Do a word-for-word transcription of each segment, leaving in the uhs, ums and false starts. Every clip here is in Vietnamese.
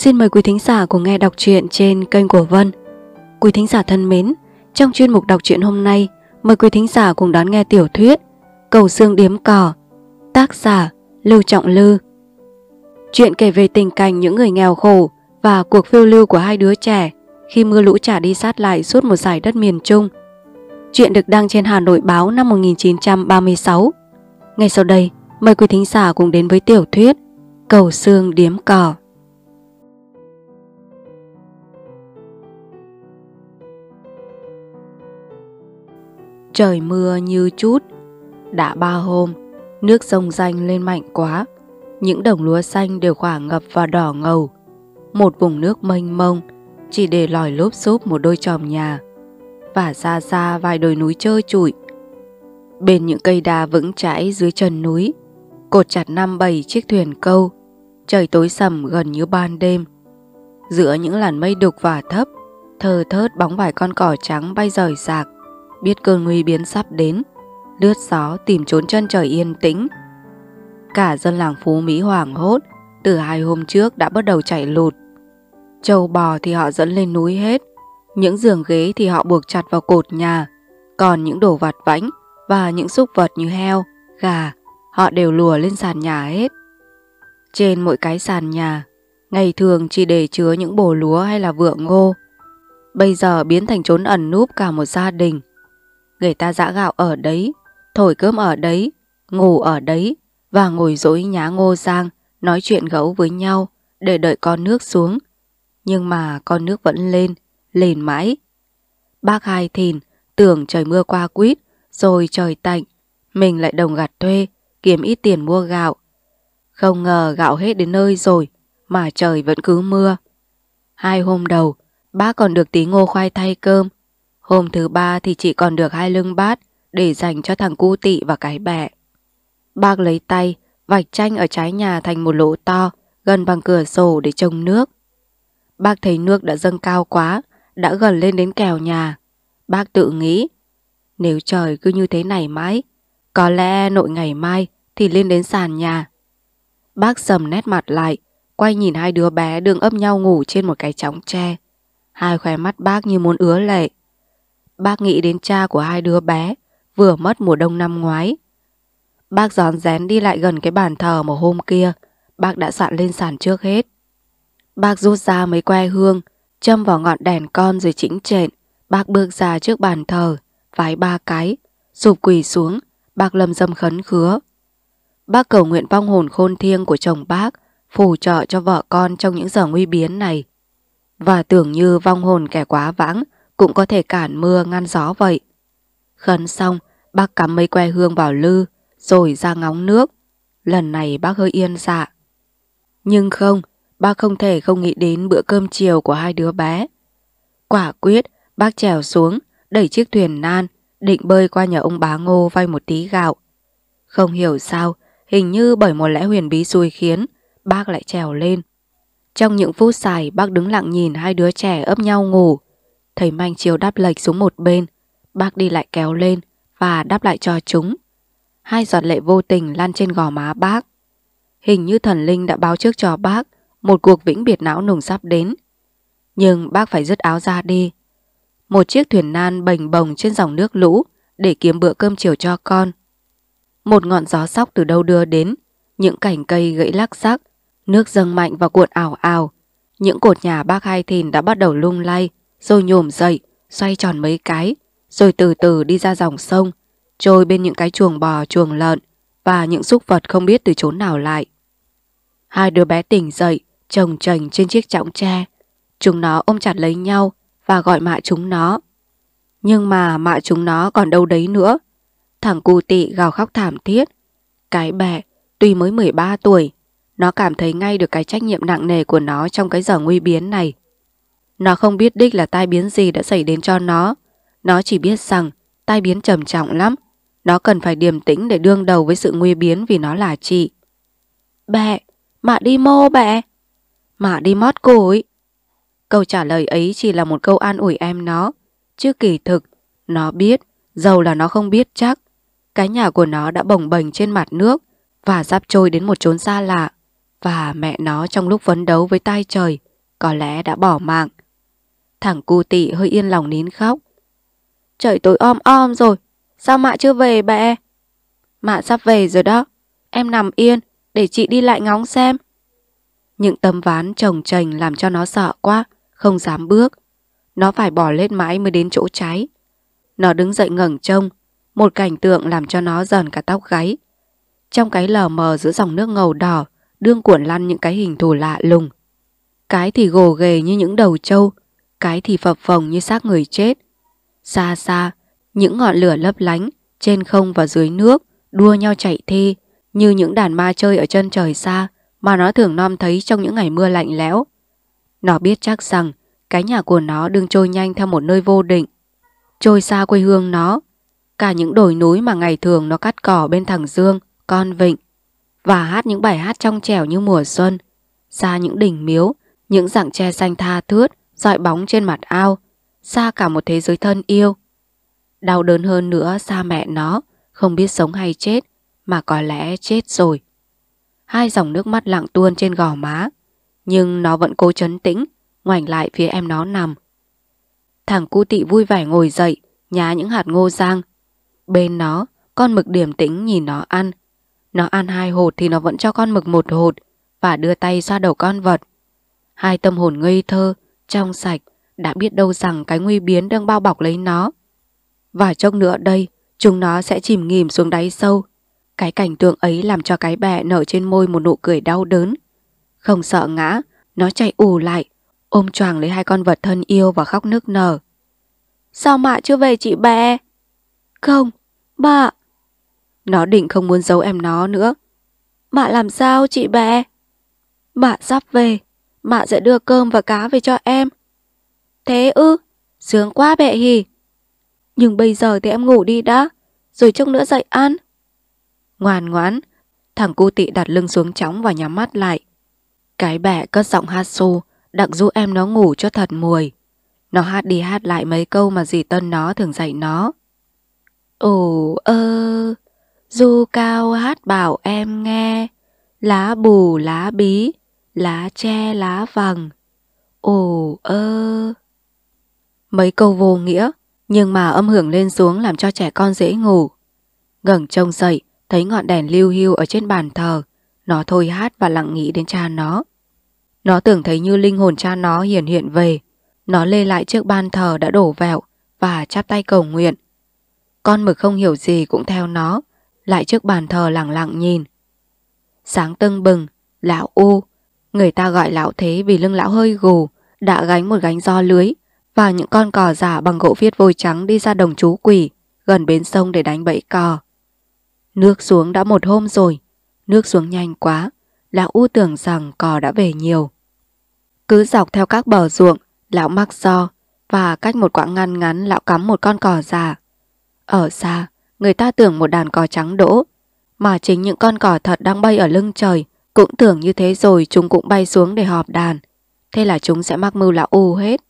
Xin mời quý thính giả cùng nghe đọc truyện trên kênh của Vân. Quý thính giả thân mến, trong chuyên mục đọc truyện hôm nay, mời quý thính giả cùng đón nghe tiểu thuyết Cầu Sương Điếm Cỏ, tác giả Lưu Trọng Lư. Chuyện kể về tình cảnh những người nghèo khổ và cuộc phiêu lưu của hai đứa trẻ khi mưa lũ trả đi sát lại suốt một dải đất miền Trung. Chuyện được đăng trên Hà Nội báo năm một nghìn chín trăm ba mươi sáu. Ngay sau đây, mời quý thính giả cùng đến với tiểu thuyết Cầu Sương Điếm Cỏ. Trời mưa như chút. Đã ba hôm, nước sông Danh lên mạnh quá. Những đồng lúa xanh đều khỏa ngập và đỏ ngầu. Một vùng nước mênh mông, chỉ để lòi lốp xốp một đôi chòm nhà, và xa xa vài đồi núi trơ trụi. Bên những cây đa vững chãi dưới chân núi, cột chặt năm bảy chiếc thuyền câu. Trời tối sầm gần như ban đêm. Giữa những làn mây đục và thấp, thơ thớt bóng vài con cỏ trắng bay rời rạc, biết cơn nguy biến sắp đến, lướt gió tìm trốn chân trời yên tĩnh. Cả dân làng Phú Mỹ hoảng hốt, từ hai hôm trước đã bắt đầu chạy lụt. Trâu bò thì họ dẫn lên núi hết, những giường ghế thì họ buộc chặt vào cột nhà, còn những đồ vặt vãnh và những súc vật như heo, gà, họ đều lùa lên sàn nhà hết. Trên mỗi cái sàn nhà, ngày thường chỉ để chứa những bồ lúa hay là vựa ngô, bây giờ biến thành trốn ẩn núp cả một gia đình. Người ta giã gạo ở đấy, thổi cơm ở đấy, ngủ ở đấy, và ngồi dối nhá ngô sang, nói chuyện gẫu với nhau để đợi con nước xuống. Nhưng mà con nước vẫn lên, lên mãi. Bác Hai Thìn tưởng trời mưa qua quýt, rồi trời tạnh, mình lại đồng gặt thuê, kiếm ít tiền mua gạo. Không ngờ gạo hết đến nơi rồi, mà trời vẫn cứ mưa. Hai hôm đầu, bác còn được tí ngô khoai thay cơm. Hôm thứ ba thì chỉ còn được hai lưng bát để dành cho thằng cu tị và cái bẹ. Bác lấy tay vạch tranh ở trái nhà thành một lỗ to gần bằng cửa sổ để trông nước. Bác thấy nước đã dâng cao quá, đã gần lên đến kèo nhà. Bác tự nghĩ, nếu trời cứ như thế này mãi, có lẽ nội ngày mai thì lên đến sàn nhà. Bác sầm nét mặt lại, quay nhìn hai đứa bé đương ấp nhau ngủ trên một cái chõng tre. Hai khóe mắt bác như muốn ứa lệ. Bác nghĩ đến cha của hai đứa bé vừa mất mùa đông năm ngoái. Bác rón rén đi lại gần cái bàn thờ một hôm kia, bác đã soạn lên sàn trước hết. Bác rút ra mấy que hương, châm vào ngọn đèn con rồi chỉnh trện. Bác bước ra trước bàn thờ, vái ba cái, sụp quỳ xuống, bác lâm dâm khấn khứa. Bác cầu nguyện vong hồn khôn thiêng của chồng bác phù trợ cho vợ con trong những giờ nguy biến này. Và tưởng như vong hồn kẻ quá vãng cũng có thể cản mưa ngăn gió vậy. Khấn xong, bác cắm mấy que hương vào lư, rồi ra ngóng nước. Lần này bác hơi yên dạ. Nhưng không, bác không thể không nghĩ đến bữa cơm chiều của hai đứa bé. Quả quyết, bác trèo xuống, đẩy chiếc thuyền nan, định bơi qua nhà ông bá Ngô vay một tí gạo. Không hiểu sao, hình như bởi một lẽ huyền bí xui khiến, bác lại trèo lên. Trong những phút dài, bác đứng lặng nhìn hai đứa trẻ ấp nhau ngủ. Thấy manh chiếu đáp lệch xuống một bên, bác đi lại kéo lên và đáp lại cho chúng. Hai giọt lệ vô tình lan trên gò má bác. Hình như thần linh đã báo trước cho bác một cuộc vĩnh biệt não nùng sắp đến. Nhưng bác phải dứt áo ra đi. Một chiếc thuyền nan bềnh bồng trên dòng nước lũ để kiếm bữa cơm chiều cho con. Một ngọn gió sóc từ đâu đưa đến, những cành cây gãy lắc sắc, nước dâng mạnh và cuộn ào ào. Những cột nhà bác Hai Thìn đã bắt đầu lung lay, rồi nhổm dậy, xoay tròn mấy cái, rồi từ từ đi ra dòng sông, trôi bên những cái chuồng bò, chuồng lợn và những súc vật không biết từ chốn nào lại. Hai đứa bé tỉnh dậy, chồng chành trên chiếc chõng tre. Chúng nó ôm chặt lấy nhau và gọi mạ chúng nó. Nhưng mà mạ chúng nó còn đâu đấy nữa. Thằng cu tị gào khóc thảm thiết. Cái bẹ, tuy mới mười ba tuổi, nó cảm thấy ngay được cái trách nhiệm nặng nề của nó trong cái giờ nguy biến này. Nó không biết đích là tai biến gì đã xảy đến cho nó. Nó chỉ biết rằng tai biến trầm trọng lắm. Nó cần phải điềm tĩnh để đương đầu với sự nguy biến vì nó là chị. Bẹ, mạ đi mô bẹ. Mạ đi mót củi. Câu trả lời ấy chỉ là một câu an ủi em nó. Chứ kỳ thực, nó biết, dầu là nó không biết chắc. Cái nhà của nó đã bồng bềnh trên mặt nước và sắp trôi đến một chốn xa lạ. Và mẹ nó trong lúc phấn đấu với tai trời có lẽ đã bỏ mạng. Thằng cu tị hơi yên lòng nín khóc. Trời tối om om rồi, sao mạ chưa về bẹ? Mạ sắp về rồi đó, em nằm yên để chị đi lại ngóng xem. Những tấm ván chồng chành làm cho nó sợ quá, không dám bước. Nó phải bỏ lên mãi mới đến chỗ cháy. Nó đứng dậy ngẩng trông, một cảnh tượng làm cho nó giòn cả tóc gáy. Trong cái lờ mờ giữa dòng nước ngầu đỏ, đương cuộn lăn những cái hình thù lạ lùng. Cái thì gồ ghề như những đầu trâu, cái thì phập phồng như xác người chết. Xa xa, những ngọn lửa lấp lánh, trên không và dưới nước, đua nhau chạy thi, như những đàn ma chơi ở chân trời xa mà nó thường nom thấy trong những ngày mưa lạnh lẽo. Nó biết chắc rằng cái nhà của nó đương trôi nhanh theo một nơi vô định, trôi xa quê hương nó, cả những đồi núi mà ngày thường nó cắt cỏ bên thẳng dương, con vịnh, và hát những bài hát trong trẻo như mùa xuân, xa những đỉnh miếu, những rặng tre xanh tha thướt, rọi bóng trên mặt ao, xa cả một thế giới thân yêu. Đau đớn hơn nữa xa mẹ nó, không biết sống hay chết, mà có lẽ chết rồi. Hai dòng nước mắt lặng tuôn trên gò má, nhưng nó vẫn cố trấn tĩnh, ngoảnh lại phía em nó nằm. Thằng cu tị vui vẻ ngồi dậy, nhá những hạt ngô giang. Bên nó, con mực điềm tĩnh nhìn nó ăn. Nó ăn hai hột thì nó vẫn cho con mực một hột và đưa tay xoa đầu con vật. Hai tâm hồn ngây thơ, trong sạch, đã biết đâu rằng cái nguy biến đang bao bọc lấy nó. Và chốc nữa đây, chúng nó sẽ chìm nghỉm xuống đáy sâu. Cái cảnh tượng ấy làm cho cái bẹ nở trên môi một nụ cười đau đớn. Không sợ ngã, nó chạy ù lại, ôm choàng lấy hai con vật thân yêu và khóc nức nở. Sao mạ chưa về chị bẹ? Không, mạ. Nó định không muốn giấu em nó nữa. Mạ làm sao chị bẹ? Mạ sắp về, mạ sẽ đưa cơm và cá về cho em. Thế ư, sướng quá bẹ hì. Nhưng bây giờ thì em ngủ đi đã, rồi chút nữa dậy ăn. Ngoan ngoãn, thằng cu tị đặt lưng xuống chõng và nhắm mắt lại. Cái bẹ cất giọng hát su, đặng dụ em nó ngủ cho thật mùi. Nó hát đi hát lại mấy câu mà dì Tân nó thường dạy nó. Ồ ơ, du cao hát bảo em nghe, lá bù lá bí, lá tre lá vàng. Ồ ơ. Mấy câu vô nghĩa, nhưng mà âm hưởng lên xuống làm cho trẻ con dễ ngủ. Ngẩng trông dậy, thấy ngọn đèn liu hiu ở trên bàn thờ, nó thôi hát và lặng nghĩ đến cha nó. Nó tưởng thấy như linh hồn cha nó hiển hiện về. Nó lê lại trước ban thờ đã đổ vẹo và chắp tay cầu nguyện. Con mực không hiểu gì cũng theo nó, lại trước bàn thờ lặng lặng nhìn. Sáng tưng bừng, lão U, người ta gọi lão thế vì lưng lão hơi gù, đã gánh một gánh do lưới và những con cò giả bằng gỗ viết vôi trắng đi ra đồng chú quỷ gần bến sông để đánh bẫy cò. Nước xuống đã một hôm rồi, nước xuống nhanh quá, lão U tưởng rằng cò đã về nhiều. Cứ dọc theo các bờ ruộng, lão mắc so, và cách một quãng ngăn ngắn lão cắm một con cò già. Ở xa, người ta tưởng một đàn cò trắng đỗ, mà chính những con cò thật đang bay ở lưng trời, cũng tưởng như thế rồi chúng cũng bay xuống để họp đàn. Thế là chúng sẽ mắc mưu lão U hết.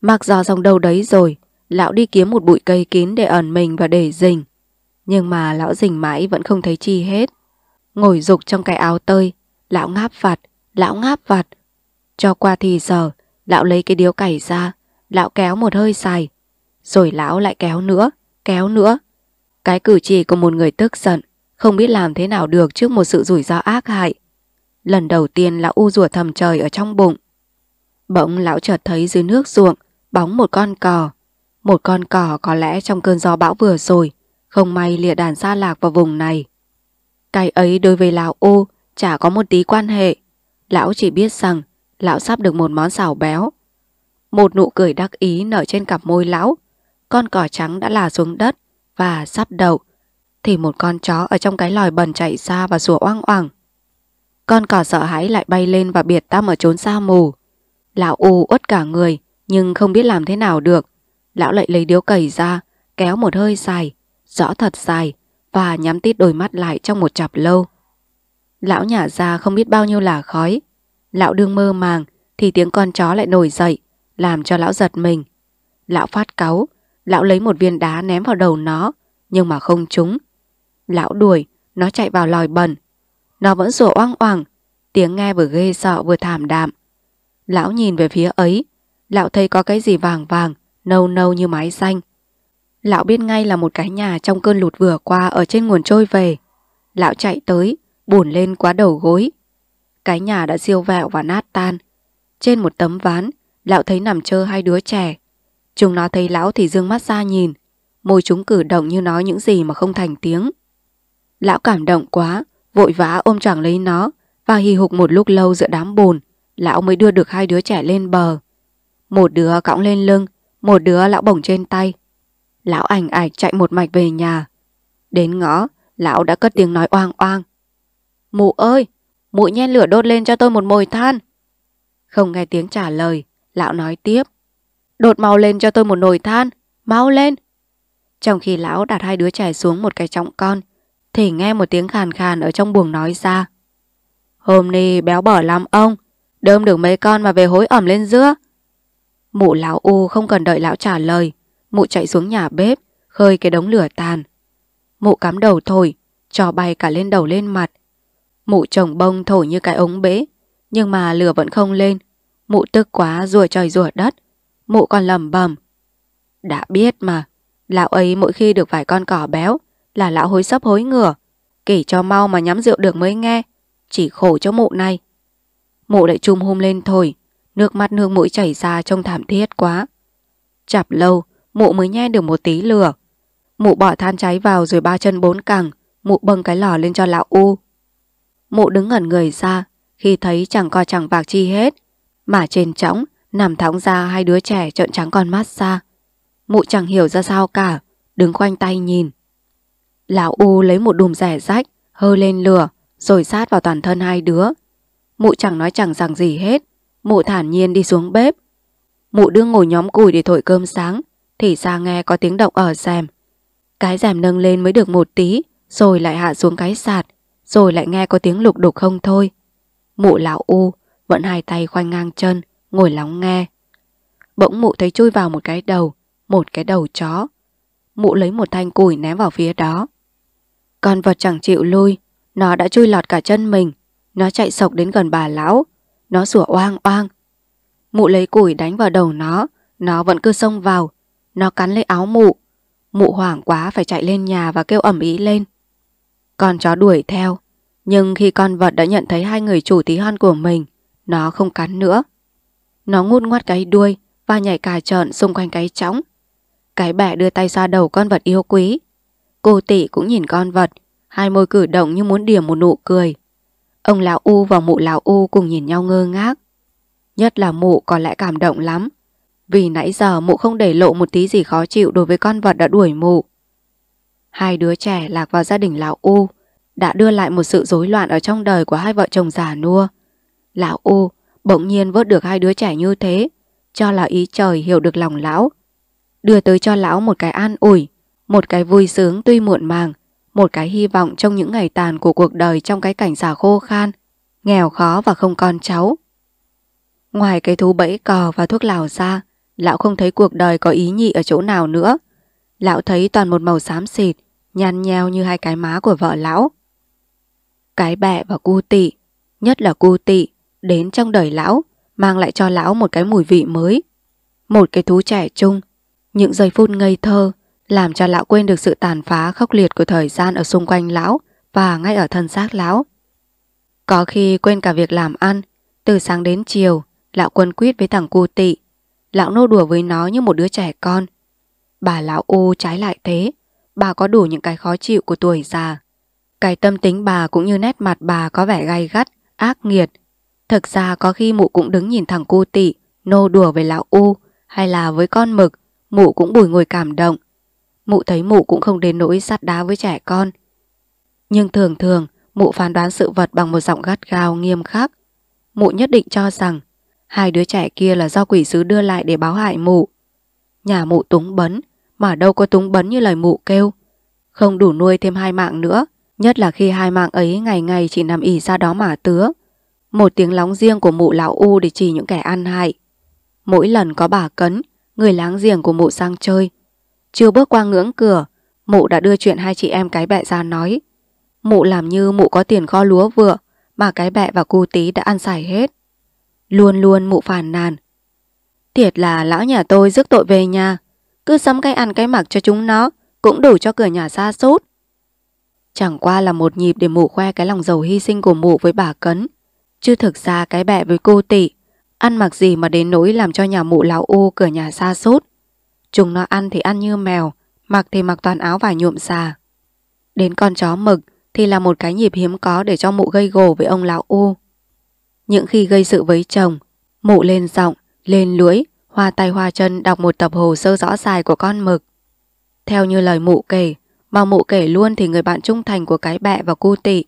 Mắc so xong đâu đấy rồi, lão đi kiếm một bụi cây kín để ẩn mình và để rình. Nhưng mà lão rình mãi vẫn không thấy chi hết. Ngồi rục trong cái áo tơi, lão ngáp vặt, lão ngáp vặt. Cho qua thì giờ, lão lấy cái điếu cày ra, lão kéo một hơi dài. Rồi lão lại kéo nữa, kéo nữa. Cái cử chỉ của một người tức giận, không biết làm thế nào được trước một sự rủi ro ác hại. Lần đầu tiên lão u rủa thầm trời ở trong bụng. Bỗng lão chợt thấy dưới nước ruộng, bóng một con cò. Một con cò có lẽ trong cơn gió bão vừa rồi, không may lìa đàn xa lạc vào vùng này. Cái ấy đối với lão ô chả có một tí quan hệ. Lão chỉ biết rằng lão sắp được một món xào béo. Một nụ cười đắc ý nở trên cặp môi lão. Con cỏ trắng đã là xuống đất và sắp đậu, thì một con chó ở trong cái lòi bần chạy ra và sủa oang oang. Con cỏ sợ hãi lại bay lên và biệt tăm ở chốn xa mù. Lão ô uất cả người nhưng không biết làm thế nào được. Lão lại lấy điếu cày ra, kéo một hơi dài, rõ thật dài, và nhắm tít đôi mắt lại trong một chặp lâu. Lão nhả ra không biết bao nhiêu là khói. Lão đương mơ màng thì tiếng con chó lại nổi dậy, làm cho lão giật mình. Lão phát cáu, lão lấy một viên đá ném vào đầu nó, nhưng mà không trúng. Lão đuổi, nó chạy vào lòi bẩn. Nó vẫn sủa oang oang, tiếng nghe vừa ghê sợ vừa thảm đạm. Lão nhìn về phía ấy, lão thấy có cái gì vàng vàng, nâu nâu như mái xanh. Lão biết ngay là một cái nhà trong cơn lụt vừa qua ở trên nguồn trôi về. Lão chạy tới, bủn lên quá đầu gối. Cái nhà đã siêu vẹo và nát tan. Trên một tấm ván, lão thấy nằm chơ hai đứa trẻ. Chúng nó thấy lão thì dương mắt ra nhìn. Môi chúng cử động như nói những gì mà không thành tiếng. Lão cảm động quá, vội vã ôm choàng lấy nó và hì hục một lúc lâu giữa đám bùn, lão mới đưa được hai đứa trẻ lên bờ. Một đứa cõng lên lưng, một đứa lão bổng trên tay. Lão ảnh ạch chạy một mạch về nhà. Đến ngõ, lão đã cất tiếng nói oang oang. Mụ ơi, mụ nhen lửa đốt lên cho tôi một mồi than. Không nghe tiếng trả lời, lão nói tiếp. Đột mau lên cho tôi một nồi than, mau lên. Trong khi lão đặt hai đứa trẻ xuống một cái chõng con, thì nghe một tiếng khàn khàn ở trong buồng nói ra. Hôm nay béo bở lắm ông, đơm được mấy con mà về hối ẩm lên dưa. Mụ lão u không cần đợi lão trả lời, mụ chạy xuống nhà bếp, khơi cái đống lửa tàn. Mụ cắm đầu thổi, cho bay cả lên đầu lên mặt. Mụ chồng bông thổi như cái ống bể, nhưng mà lửa vẫn không lên. Mụ tức quá rủa trời rủa đất, mụ còn lẩm bẩm. Đã biết mà, lão ấy mỗi khi được vài con cỏ béo là lão hối sấp hối ngửa, kể cho mau mà nhắm rượu được mới nghe, chỉ khổ cho mụ này. Mụ lại chùm hum lên thổi, nước mắt nước mũi chảy ra trông thảm thiết quá. Chạp lâu, mụ mới nhen được một tí lửa. Mụ bỏ than cháy vào rồi ba chân bốn cẳng, mụ bưng cái lò lên cho lão u. Mụ đứng ngẩn người ra, khi thấy chẳng co chẳng vạc chi hết, mà trên chõng nằm thõng ra hai đứa trẻ trợn trắng con mắt ra. Mụ chẳng hiểu ra sao cả, đứng khoanh tay nhìn. Lão u lấy một đùm rẻ rách, hơ lên lửa, rồi sát vào toàn thân hai đứa. Mụ chẳng nói chẳng rằng gì hết, mụ thản nhiên đi xuống bếp. Mụ đưa ngồi nhóm củi để thổi cơm sáng, thì xa nghe có tiếng động ở rèm. Cái rèm nâng lên mới được một tí, rồi lại hạ xuống cái sạt, rồi lại nghe có tiếng lục đục không thôi. Mụ lão u vẫn hai tay khoanh ngang chân, ngồi lắng nghe. Bỗng mụ thấy chui vào một cái đầu, một cái đầu chó. Mụ lấy một thanh củi ném vào phía đó. Con vật chẳng chịu lui, nó đã chui lọt cả chân mình. Nó chạy sộc đến gần bà lão, nó sủa oang oang. Mụ lấy củi đánh vào đầu nó, nó vẫn cứ xông vào, nó cắn lấy áo mụ. Mụ hoảng quá phải chạy lên nhà và kêu ầm ĩ lên. Con chó đuổi theo, nhưng khi con vật đã nhận thấy hai người chủ tí hon của mình, nó không cắn nữa. Nó ngút ngoắt cái đuôi và nhảy cà trợn xung quanh cái chõng. Cái bẻ đưa tay xoa đầu con vật yêu quý. Cô tỷ cũng nhìn con vật, hai môi cử động như muốn điểm một nụ cười. Ông lão u và mụ lão u cùng nhìn nhau ngơ ngác. Nhất là mụ có lẽ cảm động lắm, vì nãy giờ mụ không để lộ một tí gì khó chịu đối với con vật đã đuổi mụ. Hai đứa trẻ lạc vào gia đình lão u đã đưa lại một sự rối loạn ở trong đời của hai vợ chồng già nua. Lão u bỗng nhiên vớt được hai đứa trẻ như thế, cho là ý trời hiểu được lòng lão, đưa tới cho lão một cái an ủi, một cái vui sướng tuy muộn màng, một cái hy vọng trong những ngày tàn của cuộc đời trong cái cảnh già khô khan, nghèo khó và không con cháu. Ngoài cái thú bẫy cò và thuốc lào ra, lão không thấy cuộc đời có ý nhị ở chỗ nào nữa. Lão thấy toàn một màu xám xịt, nhăn nheo như hai cái má của vợ lão. Cái bẹ và cu tị, nhất là cu tị, đến trong đời lão, mang lại cho lão một cái mùi vị mới. Một cái thú trẻ trung, những giây phút ngây thơ, làm cho lão quên được sự tàn phá khốc liệt của thời gian ở xung quanh lão và ngay ở thân xác lão. Có khi quên cả việc làm ăn, từ sáng đến chiều, lão quấn quýt với thằng cu tị, lão nô đùa với nó như một đứa trẻ con. Bà lão u trái lại thế, bà có đủ những cái khó chịu của tuổi già. Cái tâm tính bà cũng như nét mặt bà có vẻ gay gắt, ác nghiệt. Thực ra có khi mụ cũng đứng nhìn thằng cu tị nô đùa với lão u, hay là với con mực, mụ cũng bùi ngồi cảm động. Mụ thấy mụ cũng không đến nỗi sắt đá với trẻ con. Nhưng thường thường, mụ phán đoán sự vật bằng một giọng gắt gao nghiêm khắc. Mụ nhất định cho rằng hai đứa trẻ kia là do quỷ sứ đưa lại để báo hại mụ. Nhà mụ túng bấn, mà đâu có túng bấn như lời mụ kêu. Không đủ nuôi thêm hai mạng nữa, nhất là khi hai mạng ấy ngày ngày chỉ nằm ỉ ra đó mà tứa. Một tiếng lóng riêng của mụ lão u để chỉ những kẻ ăn hại. Mỗi lần có bà Cấn, người láng giềng của mụ sang chơi, chưa bước qua ngưỡng cửa, mụ đã đưa chuyện hai chị em cái bẹ ra nói. Mụ làm như mụ có tiền kho lúa vựa mà cái bẹ và cu tí đã ăn xài hết. Luôn luôn mụ phàn nàn. Thiệt là lão nhà tôi rước tội về nhà. Cứ sắm cái ăn cái mặc cho chúng nó, cũng đủ cho cửa nhà sa sút. Chẳng qua là một nhịp để mụ khoe cái lòng giàu hy sinh của mụ với bà Cấn. Chứ thực ra cái bẹ với cô Tị ăn mặc gì mà đến nỗi làm cho nhà mụ lão ô cửa nhà sa sút. Chúng nó ăn thì ăn như mèo, mặc thì mặc toàn áo vải nhuộm xà. Đến con chó Mực thì là một cái nhịp hiếm có để cho mụ gây gổ với ông lão ô. Những khi gây sự với chồng, mụ lên giọng, lên lưỡi, hoa tay hoa chân đọc một tập hồ sơ rõ dài của con Mực. Theo như lời mụ kể, mà mụ kể luôn thì người bạn trung thành của cái bẹ và cô Tị,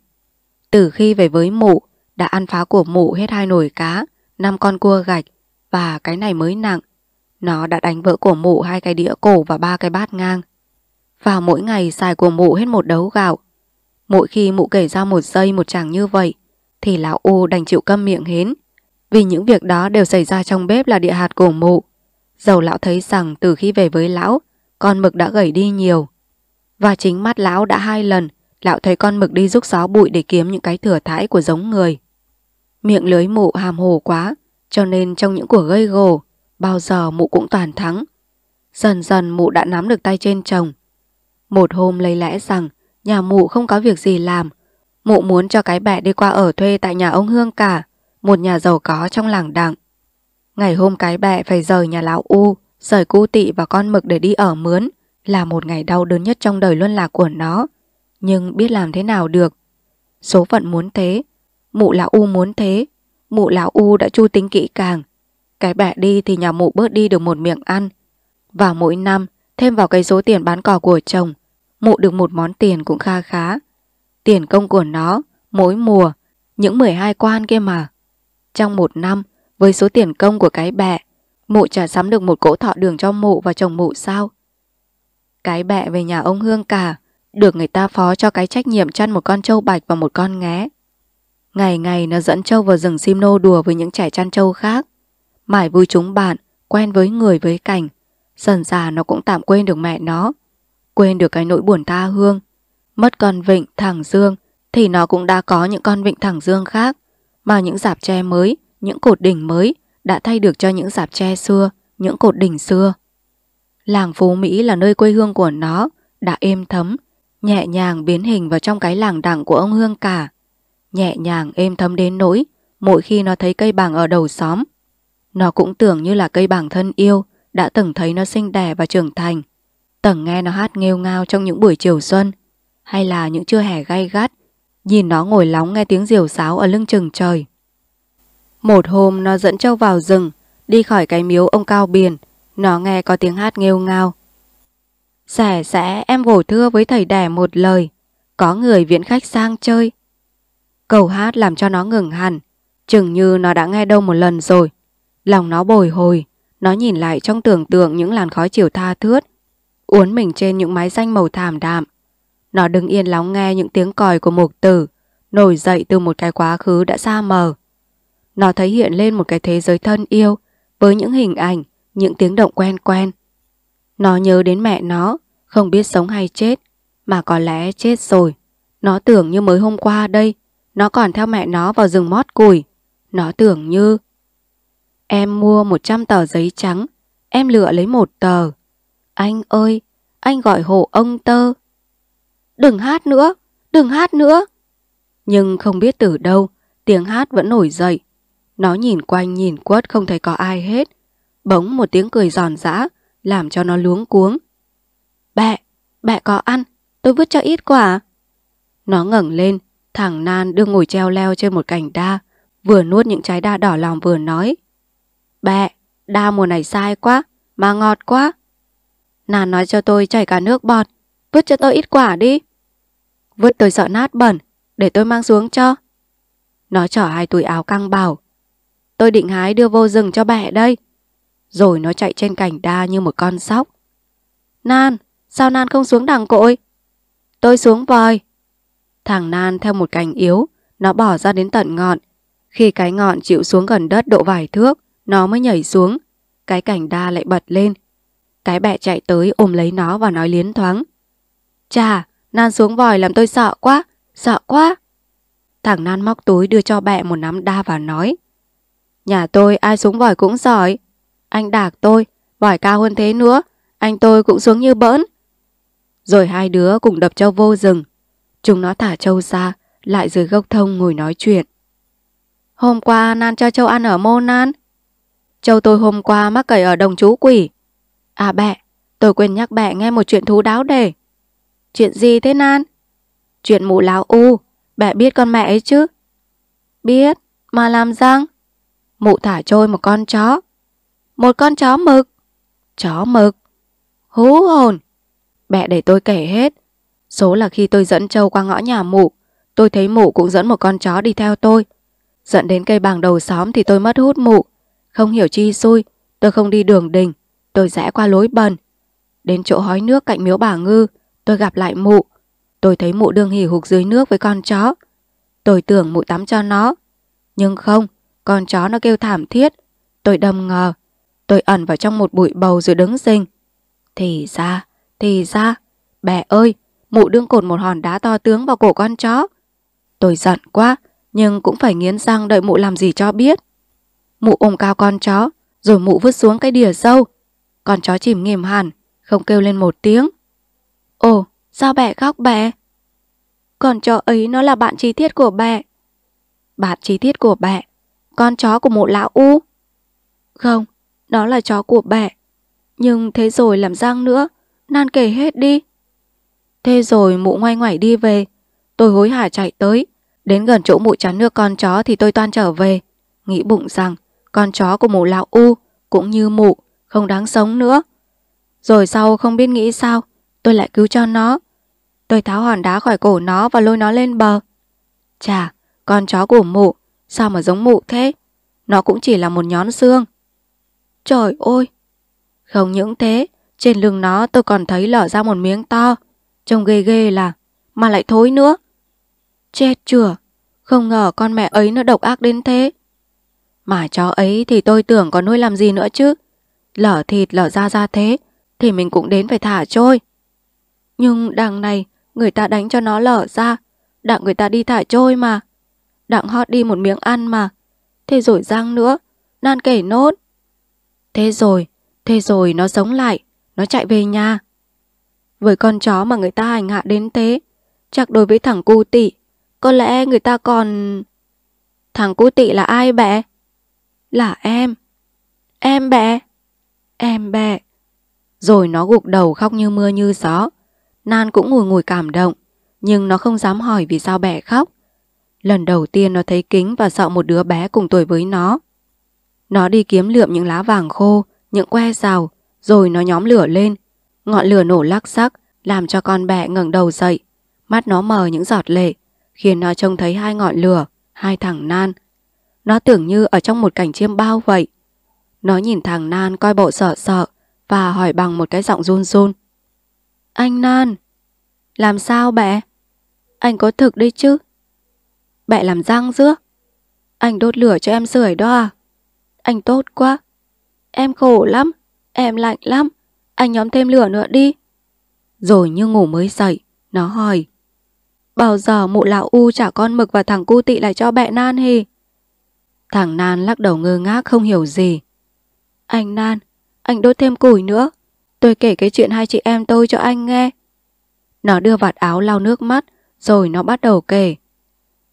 từ khi về với mụ, đã ăn phá của mụ hết hai nồi cá, năm con cua gạch, và cái này mới nặng. Nó đã đánh vỡ của mụ hai cái đĩa cổ và ba cái bát ngang. Và mỗi ngày xài của mụ hết một đấu gạo. Mỗi khi mụ kể ra một giây một chàng như vậy, thì lão ô đành chịu câm miệng hến. Vì những việc đó đều xảy ra trong bếp là địa hạt của mụ. Dầu lão thấy rằng từ khi về với lão, con Mực đã gầy đi nhiều. Và chính mắt lão đã hai lần, lão thấy con Mực đi rúc xó bụi để kiếm những cái thừa thãi của giống người. Miệng lưới mụ hàm hồ quá, cho nên trong những cuộc gây gổ, bao giờ mụ cũng toàn thắng. Dần dần mụ đã nắm được tay trên chồng. Một hôm lấy lẽ rằng nhà mụ không có việc gì làm, mụ muốn cho cái bẹ đi qua ở thuê tại nhà ông Hương Cả, một nhà giàu có trong làng Đặng. Ngày hôm cái bẹ phải rời nhà lão u, rời cô Tị và con Mực để đi ở mướn, là một ngày đau đớn nhất trong đời luân lạc của nó. Nhưng biết làm thế nào được. Số phận muốn thế, mụ lão u muốn thế. Mụ lão u đã chu tính kỹ càng. Cái bẹ đi thì nhà mụ bớt đi được một miệng ăn. Và mỗi năm thêm vào cái số tiền bán cỏ của chồng, mụ được một món tiền cũng kha khá. Tiền công của nó mỗi mùa những mười hai quan kia mà. Trong một năm, với số tiền công của cái bẹ, mụ chả sắm được một cỗ thọ đường cho mụ và chồng mụ sao. Cái bẹ về nhà ông Hương Cả, được người ta phó cho cái trách nhiệm chăn một con trâu bạch và một con nghé. Ngày ngày nó dẫn trâu vào rừng sim nô đùa với những trẻ chăn trâu khác, mải vui chúng bạn, quen với người với cảnh. Dần dà nó cũng tạm quên được mẹ nó, quên được cái nỗi buồn tha hương. Mất con vịnh thẳng dương thì nó cũng đã có những con vịnh thẳng dương khác, mà những rạp tre mới, những cột đỉnh mới đã thay được cho những rạp tre xưa, những cột đỉnh xưa. Làng Phú Mỹ là nơi quê hương của nó, đã êm thấm, nhẹ nhàng biến hình vào trong cái làng Đặng của ông Hương Cả. Nhẹ nhàng êm thấm đến nỗi mỗi khi nó thấy cây bàng ở đầu xóm, nó cũng tưởng như là cây bàng thân yêu đã từng thấy nó sinh đẻ và trưởng thành, từng nghe nó hát nghêu ngao trong những buổi chiều xuân, hay là những trưa hè gay gắt, nhìn nó ngồi lóng nghe tiếng diều sáo ở lưng chừng trời. Một hôm nó dẫn trâu vào rừng, đi khỏi cái miếu ông Cao Biển, nó nghe có tiếng hát nghêu ngao. Xẻ xẻ em gổ thưa với thầy đẻ một lời, có người viễn khách sang chơi. Câu hát làm cho nó ngừng hẳn, chừng như nó đã nghe đâu một lần rồi. Lòng nó bồi hồi, nó nhìn lại trong tưởng tượng những làn khói chiều tha thướt, uốn mình trên những mái xanh màu thảm đạm. Nó đứng yên lắng nghe những tiếng còi của mục tử nổi dậy từ một cái quá khứ đã xa mờ. Nó thấy hiện lên một cái thế giới thân yêu với những hình ảnh, những tiếng động quen quen. Nó nhớ đến mẹ nó, không biết sống hay chết, mà có lẽ chết rồi. Nó tưởng như mới hôm qua đây, nó còn theo mẹ nó vào rừng mót củi. Nó tưởng như em mua một trăm tờ giấy trắng, em lựa lấy một tờ. Anh ơi, anh gọi hộ ông tơ. Đừng hát nữa, đừng hát nữa. Nhưng không biết từ đâu, tiếng hát vẫn nổi dậy. Nó nhìn quanh nhìn quất không thấy có ai hết. Bỗng một tiếng cười giòn giã làm cho nó luống cuống. Bẹ, bẹ có ăn, tôi vứt cho ít quả. Nó ngẩng lên, thằng Nan đương ngồi treo leo trên một cành đa, vừa nuốt những trái đa đỏ lòng vừa nói. Bẹ, đa mùa này sai quá, mà ngọt quá. Nan nói cho tôi chảy cả nước bọt, vứt cho tôi ít quả đi. Vứt tôi sợ nát bẩn, để tôi mang xuống cho. Nó chở hai túi áo căng bảo. Tôi định hái đưa vô rừng cho bẹ đây. Rồi nó chạy trên cành đa như một con sóc. Nan, sao Nan không xuống đằng cội? Tôi xuống vòi. Thằng Nan theo một cành yếu, nó bỏ ra đến tận ngọn. Khi cái ngọn chịu xuống gần đất độ vài thước, nó mới nhảy xuống. Cái cành đa lại bật lên. Cái bẹ chạy tới ôm lấy nó và nói liến thoáng. Chà, Nan xuống vòi làm tôi sợ quá, sợ quá. Thằng Nan móc túi đưa cho bẹ một nắm đa và nói. Nhà tôi ai xuống vòi cũng giỏi. Anh đạc tôi, vòi cao hơn thế nữa, anh tôi cũng xuống như bỡn. Rồi hai đứa cùng đập trâu vô rừng. Chúng nó thả trâu ra, lại dưới gốc thông ngồi nói chuyện. Hôm qua Nan cho trâu ăn ở mô Nan. Trâu tôi hôm qua mắc cẩy ở đồng chú quỷ. À bẹ, tôi quên nhắc bẹ nghe một chuyện thú đáo để. Chuyện gì thế Nan? Chuyện mụ láo u, bẹ biết con mẹ ấy chứ? Biết, mà làm răng. Mụ thả trôi một con chó. Một con chó mực. Chó mực. Hú hồn. Bẹ để tôi kể hết. Số là khi tôi dẫn trâu qua ngõ nhà mụ, tôi thấy mụ cũng dẫn một con chó đi theo tôi. Dẫn đến cây bàng đầu xóm thì tôi mất hút mụ. Không hiểu chi xui, tôi không đi đường đình, tôi rẽ qua lối bần. Đến chỗ hói nước cạnh miếu bà Ngư, tôi gặp lại mụ. Tôi thấy mụ đương hì hục dưới nước với con chó. Tôi tưởng mụ tắm cho nó, nhưng không, con chó nó kêu thảm thiết. Tôi đâm ngờ. Tôi ẩn vào trong một bụi bầu rồi đứng rình. Thì ra, thì ra, bè ơi, mụ đương cột một hòn đá to tướng vào cổ con chó. Tôi giận quá, nhưng cũng phải nghiến răng đợi mụ làm gì cho biết. Mụ ôm cao con chó, rồi mụ vứt xuống cái đìa sâu. Con chó chìm nghỉm hẳn, không kêu lên một tiếng. Ồ, sao bẹ khóc bẹ? Con chó ấy nó là bạn chí thiết của bẹ. Bạn chí thiết của bẹ? Con chó của mụ lão u? Không, nó là chó của bẹ. Nhưng thế rồi làm răng nữa, Nan kể hết đi. Thế rồi mụ ngoay ngoảy đi về. Tôi hối hả chạy tới. Đến gần chỗ mụ chán nước con chó thì tôi toan trở về. Nghĩ bụng rằng con chó của mụ lão u cũng như mụ, không đáng sống nữa. Rồi sau không biết nghĩ sao, tôi lại cứu cho nó. Tôi tháo hòn đá khỏi cổ nó và lôi nó lên bờ. Chà, con chó của mụ sao mà giống mụ thế? Nó cũng chỉ là một nhón xương. Trời ơi! Không những thế, trên lưng nó tôi còn thấy lở ra một miếng to. Trông ghê ghê là, mà lại thối nữa. Chết chửa, không ngờ con mẹ ấy nó độc ác đến thế. Mà chó ấy thì tôi tưởng còn nuôi làm gì nữa chứ. Lở thịt lở da ra thế thì mình cũng đến phải thả trôi. Nhưng đằng này người ta đánh cho nó lở ra, đặng người ta đi thả trôi mà, đặng hót đi một miếng ăn mà. Thế rồi răng nữa, Nan kể nốt. Thế rồi, thế rồi nó sống lại, nó chạy về nhà. Với con chó mà người ta hành hạ đến thế, chắc đối với thằng cu tị, có lẽ người ta còn... Thằng cu tị là ai bẹ? Là em. Em bẹ. Em bẹ. Rồi nó gục đầu khóc như mưa như gió. Nan cũng ngùi ngùi cảm động, nhưng nó không dám hỏi vì sao bẹ khóc. Lần đầu tiên nó thấy kính và sợ một đứa bé cùng tuổi với nó. Nó đi kiếm lượm những lá vàng khô, những que rào, rồi nó nhóm lửa lên. Ngọn lửa nổ lắc sắc, làm cho con bẹ ngẩng đầu dậy. Mắt nó mờ những giọt lệ, khiến nó trông thấy hai ngọn lửa, hai thằng Nan. Nó tưởng như ở trong một cảnh chiêm bao vậy. Nó nhìn thằng Nan coi bộ sợ sợ và hỏi bằng một cái giọng run run. Anh Nan, làm sao bẹ? Anh có thực đấy chứ? Bẹ làm răng dứa? Anh đốt lửa cho em sưởi đó à? Anh tốt quá. Em khổ lắm, em lạnh lắm. Anh nhóm thêm lửa nữa đi. Rồi như ngủ mới dậy, nó hỏi. Bao giờ mụ lão u trả con mực và thằng cu tị lại cho bẹ Nan hì? Thằng Nan lắc đầu ngơ ngác không hiểu gì. Anh Nan, anh đốt thêm củi nữa. Tôi kể cái chuyện hai chị em tôi cho anh nghe. Nó đưa vạt áo lau nước mắt, rồi nó bắt đầu kể.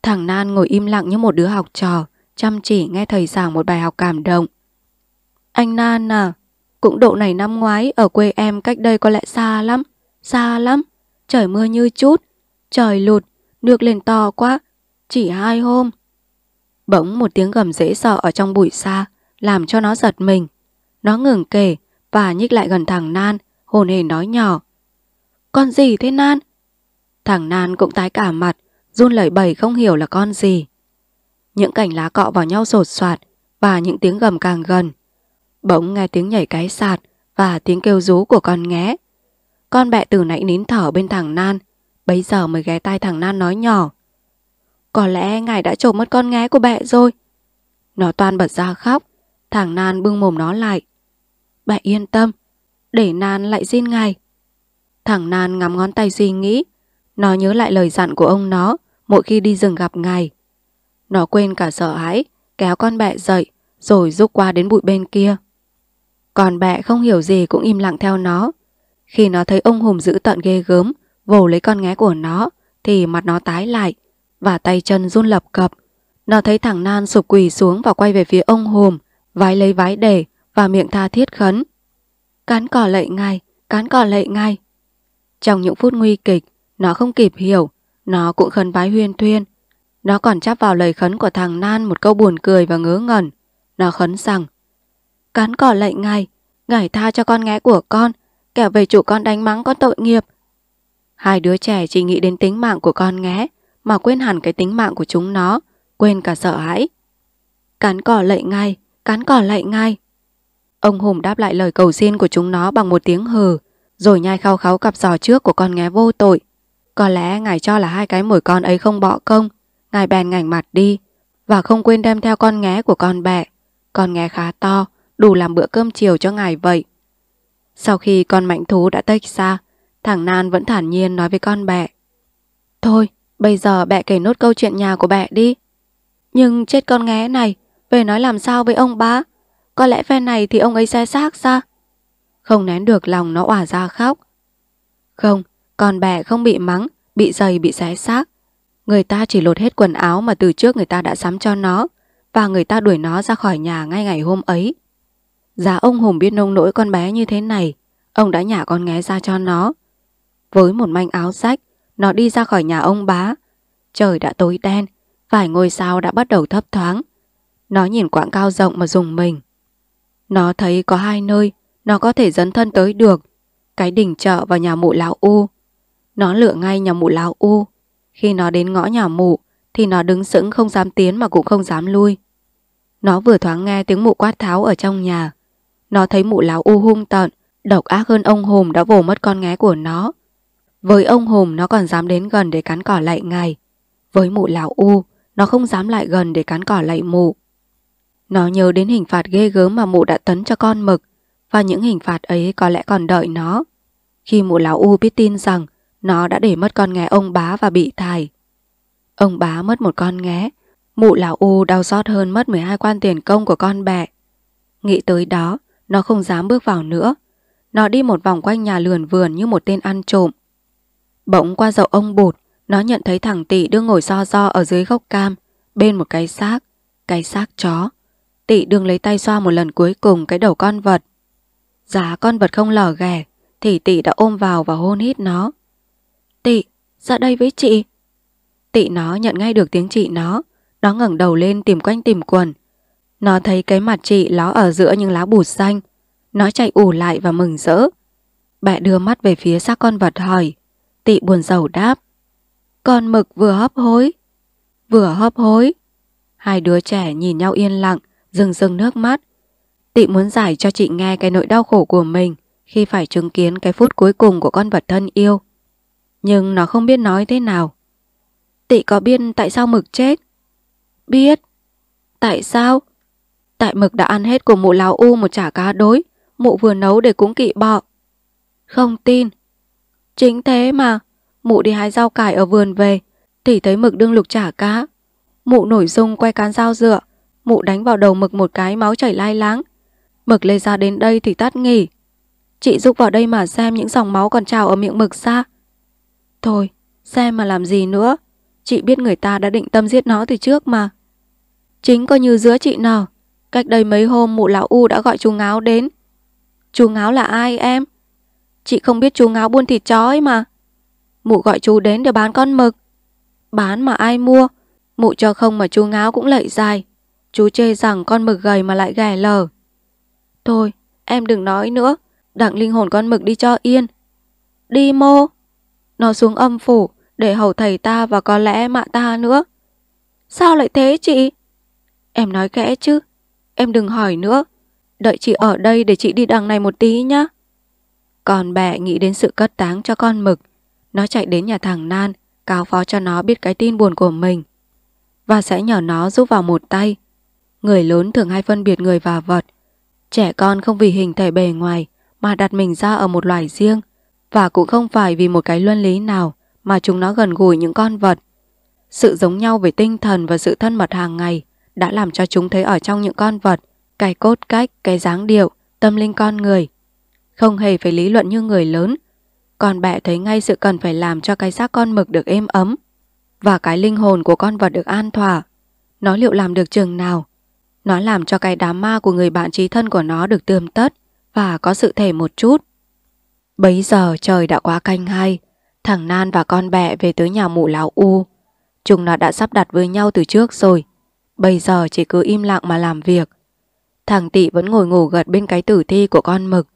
Thằng Nan ngồi im lặng như một đứa học trò, chăm chỉ nghe thầy giảng một bài học cảm động. Anh Nan à, cũng độ này năm ngoái ở quê em cách đây có lẽ xa lắm, xa lắm. Trời mưa như chút, trời lụt, nước lên to quá, chỉ hai hôm. Bỗng một tiếng gầm dễ sợ ở trong bụi xa, làm cho nó giật mình. Nó ngừng kể và nhích lại gần thằng Nan, hồn hề nói nhỏ. Con gì thế Nan? Thằng Nan cũng tái cả mặt, run lẩy bẩy không hiểu là con gì. Những cành lá cọ vào nhau sột soạt và những tiếng gầm càng gần. Bỗng nghe tiếng nhảy cái sạt và tiếng kêu rú của con nghé. Con bẹ từ nãy nín thở bên thằng Nan, bấy giờ mới ghé tai thằng Nan nói nhỏ. Có lẽ ngài đã trộm mất con nghé của bẹ rồi. Nó toan bật ra khóc, thằng Nan bưng mồm nó lại. Bẹ yên tâm, để Nan lại xin ngài. Thằng Nan ngắm ngón tay suy nghĩ, nó nhớ lại lời dặn của ông nó mỗi khi đi rừng gặp ngài. Nó quên cả sợ hãi, kéo con bẹ dậy, rồi rút qua đến bụi bên kia. Còn bẹ không hiểu gì cũng im lặng theo nó. Khi nó thấy ông hùng dữ tợn ghê gớm vồ lấy con ngé của nó thì mặt nó tái lại và tay chân run lập cập. Nó thấy thằng Nan sụp quỳ xuống và quay về phía ông hùm, vái lấy vái để và miệng tha thiết khấn: "Cán cỏ lạy ngài, cán cỏ lạy ngài." Trong những phút nguy kịch, nó không kịp hiểu, nó cũng khấn vái huyên thuyên. Nó còn chắp vào lời khấn của thằng Nan một câu buồn cười và ngớ ngẩn. Nó khấn rằng: "Cán cỏ lạy ngài, ngài tha cho con ngẽ của con, kẻo về chủ con đánh mắng con tội nghiệp." Hai đứa trẻ chỉ nghĩ đến tính mạng của con ngẽ mà quên hẳn cái tính mạng của chúng nó, quên cả sợ hãi. "Cán cỏ lạy ngài, cán cỏ lạy ngài." Ông hùng đáp lại lời cầu xin của chúng nó bằng một tiếng hừ, rồi nhai khao kháo cặp giò trước của con ngé vô tội. Có lẽ ngài cho là hai cái mồi con ấy không bỏ công, ngài bèn ngảnh mặt đi và không quên đem theo con ngé của con bẹ. Con ngé khá to, đủ làm bữa cơm chiều cho ngài vậy. Sau khi con mãnh thú đã tách xa, thằng Nan vẫn thản nhiên nói với con bẹ: "Thôi, bây giờ bẹ kể nốt câu chuyện nhà của bẹ đi. Nhưng chết con ngé này, về nói làm sao với ông bá? Có lẽ phen này thì ông ấy sẽ xác ra." Không nén được lòng, nó òa ra khóc. Không, con bẹ không bị mắng, bị giày, bị xé xác. Người ta chỉ lột hết quần áo mà từ trước người ta đã sắm cho nó, và người ta đuổi nó ra khỏi nhà ngay ngày hôm ấy. Giá ông hùng biết nông nỗi con bé như thế này, ông đã nhả con ngé ra cho nó. Với một manh áo rách, nó đi ra khỏi nhà ông bá. Trời đã tối đen, vài ngôi sao đã bắt đầu thấp thoáng. Nó nhìn quãng cao rộng mà rùng mình. Nó thấy có hai nơi nó có thể dấn thân tới được: cái đỉnh chợ và nhà mụ lão U. Nó lựa ngay nhà mụ lão U. Khi nó đến ngõ nhà mụ thì nó đứng sững không dám tiến mà cũng không dám lui. Nó vừa thoáng nghe tiếng mụ quát tháo ở trong nhà. Nó thấy mụ lão U hung tợn, độc ác hơn ông hùm đã vồ mất con ngé của nó. Với ông hùm nó còn dám đến gần để cắn cỏ lạy ngài. Với mụ lão U nó không dám lại gần để cắn cỏ lạy mụ. Nó nhớ đến hình phạt ghê gớm mà mụ đã tấn cho con mực, và những hình phạt ấy có lẽ còn đợi nó khi mụ lão U biết tin rằng nó đã để mất con ngé ông bá và bị thải. Ông bá mất một con ngé, mụ lão U đau xót hơn mất mười hai quan tiền công của con bẹ. Nghĩ tới đó, nó không dám bước vào nữa. Nó đi một vòng quanh nhà lườn vườn như một tên ăn trộm. Bỗng qua dậu ông bụt, nó nhận thấy thằng Tị đương ngồi so ro ở dưới gốc cam, bên một cái xác, cái xác chó. Tị đương lấy tay xoa một lần cuối cùng cái đầu con vật. Giá con vật không lở ghẻ thì Tị đã ôm vào và hôn hít nó. "Tị, ra đây với chị." Tị nó nhận ngay được tiếng chị nó. Nó ngẩng đầu lên tìm quanh tìm quần. Nó thấy cái mặt chị ló ở giữa những lá bùt xanh. Nó chạy ù lại và mừng rỡ. Bẹ đưa mắt về phía xác con vật hỏi. Tị buồn rầu đáp: "Con mực vừa hấp hối, vừa hấp hối." Hai đứa trẻ nhìn nhau yên lặng, rưng rưng nước mắt. Tị muốn giải cho chị nghe cái nỗi đau khổ của mình khi phải chứng kiến cái phút cuối cùng của con vật thân yêu. Nhưng nó không biết nói thế nào. "Tị có biết tại sao mực chết?" "Biết." "Tại sao?" "Tại mực đã ăn hết của mụ lão U một chả cá đối, mụ vừa nấu để cúng kỵ bọ." "Không tin." "Chính thế mà, mụ đi hái rau cải ở vườn về thì thấy mực đương lục chả cá. Mụ nổi rung quay cán dao dựa, mụ đánh vào đầu mực một cái máu chảy lai láng. Mực lây ra đến đây thì tắt nghỉ. Chị rúc vào đây mà xem những dòng máu còn trào ở miệng mực ra. Thôi, xem mà làm gì nữa. Chị biết người ta đã định tâm giết nó từ trước mà." "Chính coi như dứa chị nào. Cách đây mấy hôm mụ lão U đã gọi chú Ngáo đến." "Chú Ngáo là ai em?" "Chị không biết chú Ngáo buôn thịt chó ấy mà. Mụ gọi chú đến để bán con mực. Bán mà ai mua. Mụ cho không mà chú Ngáo cũng lạy dài. Chú chê rằng con mực gầy mà lại ghẻ lờ." "Thôi, em đừng nói nữa. Đặng linh hồn con mực đi cho yên." "Đi mô. Nó xuống âm phủ để hầu thầy ta và có lẽ mạ ta nữa." "Sao lại thế chị?" "Em nói kẽ chứ. Em đừng hỏi nữa. Đợi chị ở đây để chị đi đằng này một tí nhá." Còn bẹ nghĩ đến sự cất táng cho con mực. Nó chạy đến nhà thằng Nan, cáo phó cho nó biết cái tin buồn của mình, và sẽ nhờ nó giúp vào một tay. Người lớn thường hay phân biệt người và vật. Trẻ con không vì hình thể bề ngoài mà đặt mình ra ở một loài riêng, và cũng không phải vì một cái luân lý nào mà chúng nó gần gũi những con vật. Sự giống nhau về tinh thần và sự thân mật hàng ngày đã làm cho chúng thấy ở trong những con vật cái cốt cách, cái dáng điệu, tâm linh con người. Không hề phải lý luận như người lớn. Con bẹ thấy ngay sự cần phải làm cho cái xác con mực được êm ấm và cái linh hồn của con vật được an thỏa. Nó liệu làm được chừng nào? Nó làm cho cái đám ma của người bạn chí thân của nó được tươm tất và có sự thể một chút. Bấy giờ trời đã quá canh hai. Thằng Nan và con bẹ về tới nhà mụ lão U. Chúng nó đã sắp đặt với nhau từ trước rồi. Bây giờ chỉ cứ im lặng mà làm việc. Thằng Tị vẫn ngồi ngủ gật bên cái tử thi của con mực.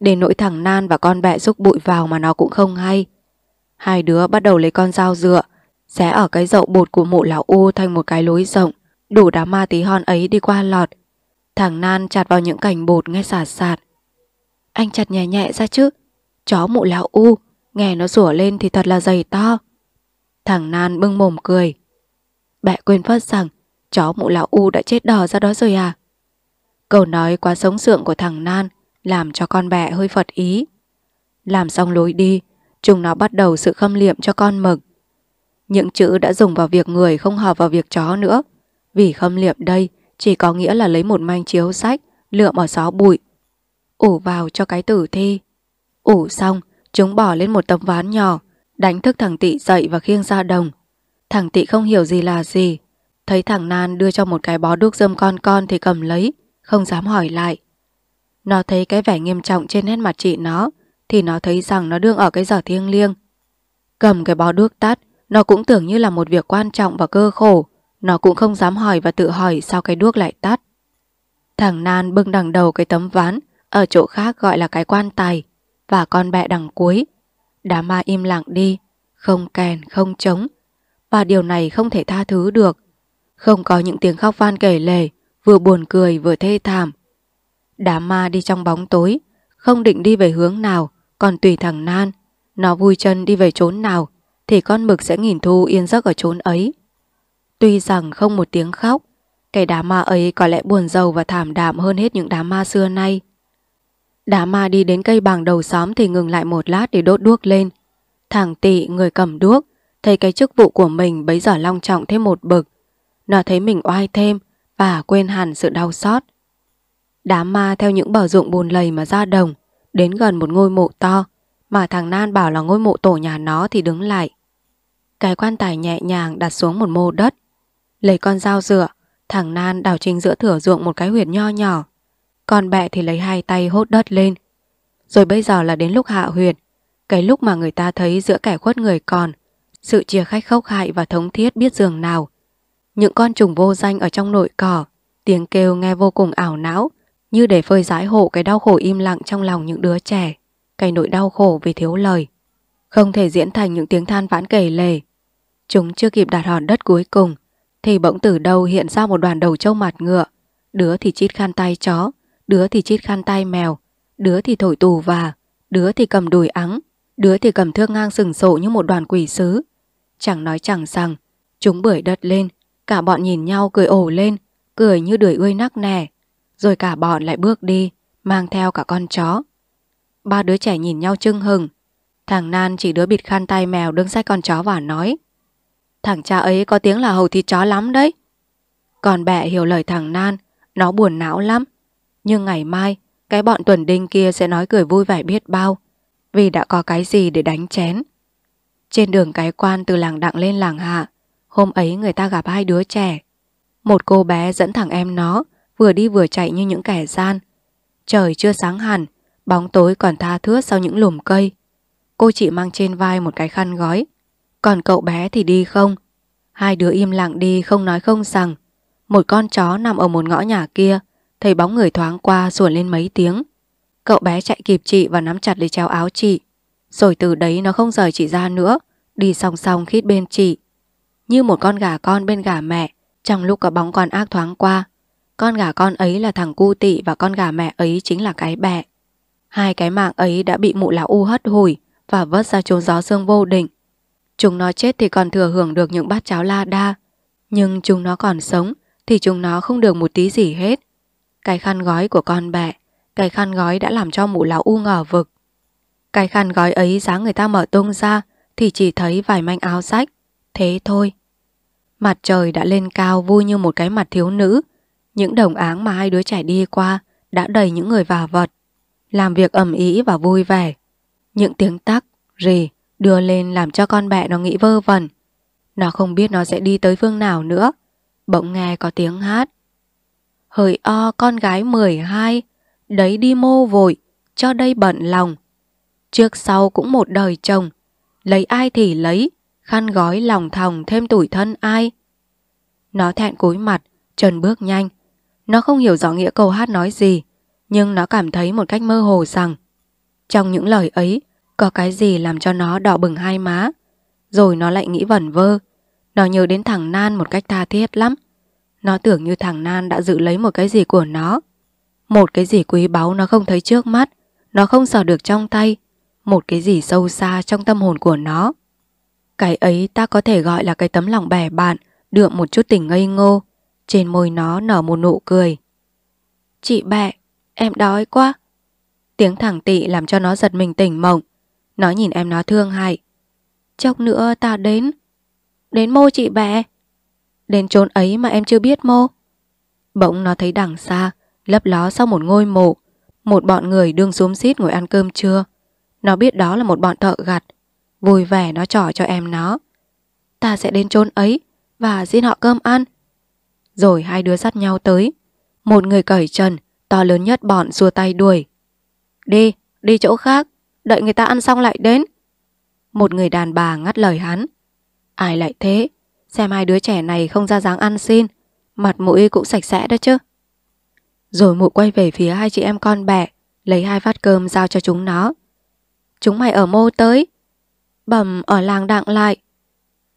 Đến nỗi thằng Nan và con bẹ xúc bụi vào mà nó cũng không hay. Hai đứa bắt đầu lấy con dao dựa xé ở cái dậu bột của mụ lão U thành một cái lối rộng, đủ đám ma tí hon ấy đi qua lọt. Thằng Nan chặt vào những cành bột nghe sạt sạt. Anh chặt nhẹ nhẹ ra chứ, chó mụ lão U nghe nó sủa lên thì thật là dày to. Thằng Nan bưng mồm cười. Bẹ quên phất rằng chó mụ lão U đã chết đờ ra đó rồi à? Câu nói quá sống sượng của thằng Nan làm cho con bẹ hơi phật ý. Làm xong lối đi, chúng nó bắt đầu sự khâm liệm cho con mực. Những chữ đã dùng vào việc người không hợp vào việc chó nữa. Vì khâm liệm đây chỉ có nghĩa là lấy một manh chiếu sách lượm ở xó bụi, ủ vào cho cái tử thi. Ủ xong, chúng bỏ lên một tấm ván nhỏ, đánh thức thằng Tị dậy và khiêng ra đồng. Thằng Tị không hiểu gì là gì. Thấy thằng Nan đưa cho một cái bó đuốc rơm con con thì cầm lấy, không dám hỏi lại. Nó thấy cái vẻ nghiêm trọng trên nét mặt chị nó thì nó thấy rằng nó đương ở cái giở thiêng liêng. Cầm cái bó đuốc tắt, nó cũng tưởng như là một việc quan trọng và cơ khổ. Nó cũng không dám hỏi và tự hỏi sao cái đuốc lại tắt. Thằng Nan bưng đằng đầu cái tấm ván, ở chỗ khác gọi là cái quan tài, và con bẹ đằng cuối. Đám ma im lặng đi, không kèn, không trống. Và điều này không thể tha thứ được. Không có những tiếng khóc van kể lể, vừa buồn cười vừa thê thảm. Đám ma đi trong bóng tối, không định đi về hướng nào, còn tùy thằng Nan. Nó vui chân đi về chốn nào thì con mực sẽ nghỉn thu yên giấc ở chốn ấy. Tuy rằng không một tiếng khóc, cái đám ma ấy có lẽ buồn rầu và thảm đạm hơn hết những đám ma xưa nay. Đám ma đi đến cây bàng đầu xóm thì ngừng lại một lát để đốt đuốc lên. Thằng Tị, người cầm đuốc, thấy cái chức vụ của mình bấy giờ long trọng thêm một bậc. Nó thấy mình oai thêm và quên hẳn sự đau xót. Đám ma theo những bờ ruộng bùn lầy mà ra đồng, đến gần một ngôi mộ to mà thằng Nan bảo là ngôi mộ tổ nhà nó thì đứng lại. Cái quan tài nhẹ nhàng đặt xuống một mô đất. Lấy con dao dựa, thằng Nan đào chính giữa thửa ruộng một cái huyệt nho nhỏ. Con bẹ thì lấy hai tay hốt đất lên. Rồi bây giờ là đến lúc hạ huyệt, cái lúc mà người ta thấy giữa kẻ khuất người còn, sự chia khách khốc hại và thống thiết biết dường nào. Những con trùng vô danh ở trong nội cỏ, tiếng kêu nghe vô cùng ảo não, như để phơi giải hộ cái đau khổ im lặng trong lòng những đứa trẻ, cái nỗi đau khổ vì thiếu lời, không thể diễn thành những tiếng than vãn kể lể. Chúng chưa kịp đặt hòn đất cuối cùng thì bỗng từ đâu hiện ra một đoàn đầu trâu mặt ngựa. Đứa thì chít khăn tay chó, đứa thì chít khăn tay mèo, đứa thì thổi tù và, đứa thì cầm đùi ắng, đứa thì cầm thước ngang sừng sộ như một đoàn quỷ sứ. Chẳng nói chẳng rằng, chúng bưởi đất lên, cả bọn nhìn nhau cười ồ lên, cười như đười ươi nắc nẻ. Rồi cả bọn lại bước đi, mang theo cả con chó. Ba đứa trẻ nhìn nhau chưng hừng. Thằng Nan chỉ đứa bịt khăn tay mèo đứng xách con chó và nói: Thằng cha ấy có tiếng là hầu thịt chó lắm đấy. Còn bẹ hiểu lời thằng Nan, nó buồn não lắm. Nhưng ngày mai, cái bọn tuần đinh kia sẽ nói cười vui vẻ biết bao, vì đã có cái gì để đánh chén. Trên đường cái quan từ làng Đặng lên làng Hạ, hôm ấy người ta gặp hai đứa trẻ. Một cô bé dẫn thằng em nó, vừa đi vừa chạy như những kẻ gian. Trời chưa sáng hẳn, bóng tối còn tha thướt sau những lùm cây. Cô chị mang trên vai một cái khăn gói, còn cậu bé thì đi không. Hai đứa im lặng đi, không nói không rằng. Một con chó nằm ở một ngõ nhà kia, thấy bóng người thoáng qua sủa lên mấy tiếng. Cậu bé chạy kịp chị và nắm chặt lấy chéo áo chị. Rồi từ đấy nó không rời chị ra nữa, đi song song khít bên chị, như một con gà con bên gà mẹ. Trong lúc có bóng con ác thoáng qua, con gà con ấy là thằng Cu Tị và con gà mẹ ấy chính là cái bẹ. Hai cái mạng ấy đã bị mụ lão U hất hủi và vớt ra chốn gió sương vô định. Chúng nó chết thì còn thừa hưởng được những bát cháo la đa, nhưng chúng nó còn sống thì chúng nó không được một tí gì hết. Cái khăn gói của con bẹ, cái khăn gói đã làm cho mụ lão U ngờ vực. Cái khăn gói ấy dáng người ta mở tung ra thì chỉ thấy vài manh áo rách, thế thôi. Mặt trời đã lên cao vui như một cái mặt thiếu nữ, Những đồng áng mà hai đứa trẻ đi qua đã đầy những người vào vật, làm việc ầm ĩ và vui vẻ. Những tiếng tắc, rì đưa lên làm cho con mẹ nó nghĩ vơ vẩn. Nó không biết nó sẽ đi tới phương nào nữa. Bỗng nghe có tiếng hát: Hỡi o con gái mười hai, đấy đi mô vội, cho đây bận lòng. Trước sau cũng một đời chồng, lấy ai thì lấy, khăn gói lòng thòng thêm tủi thân ai. Nó thẹn cúi mặt, chân bước nhanh. Nó không hiểu rõ nghĩa câu hát nói gì, nhưng nó cảm thấy một cách mơ hồ rằng trong những lời ấy có cái gì làm cho nó đỏ bừng hai má. Rồi nó lại nghĩ vẩn vơ. Nó nhớ đến thằng Nan một cách tha thiết lắm. Nó tưởng như thằng Nan đã giữ lấy một cái gì của nó, một cái gì quý báu nó không thấy trước mắt, nó không sờ được trong tay, một cái gì sâu xa trong tâm hồn của nó. Cái ấy ta có thể gọi là cái tấm lòng bè bạn, đượm một chút tình ngây ngô. Trên môi nó nở một nụ cười: Chị bẹ, em đói quá. Tiếng thằng Tị làm cho nó giật mình tỉnh mộng. Nó nhìn em nó thương hại: Chốc nữa ta đến. Đến mô chị bẹ, đến chốn ấy mà em chưa biết mô. Bỗng nó thấy đằng xa lấp ló sau một ngôi mộ, một bọn người đương xúm xít ngồi ăn cơm trưa. Nó biết đó là một bọn thợ gặt. Vui vẻ nó trỏ cho em nó: Ta sẽ đến chốn ấy và xin họ cơm ăn. Rồi hai đứa dắt nhau tới. Một người cởi trần, to lớn nhất bọn xua tay đuổi: Đi, đi chỗ khác, đợi người ta ăn xong lại đến. Một người đàn bà ngắt lời hắn: Ai lại thế? Xem hai đứa trẻ này không ra dáng ăn xin, mặt mũi cũng sạch sẽ đó chứ. Rồi mụ quay về phía hai chị em con bẹ, lấy hai phát cơm giao cho chúng nó: Chúng mày ở mô tới. Bẩm ở làng đặng lại.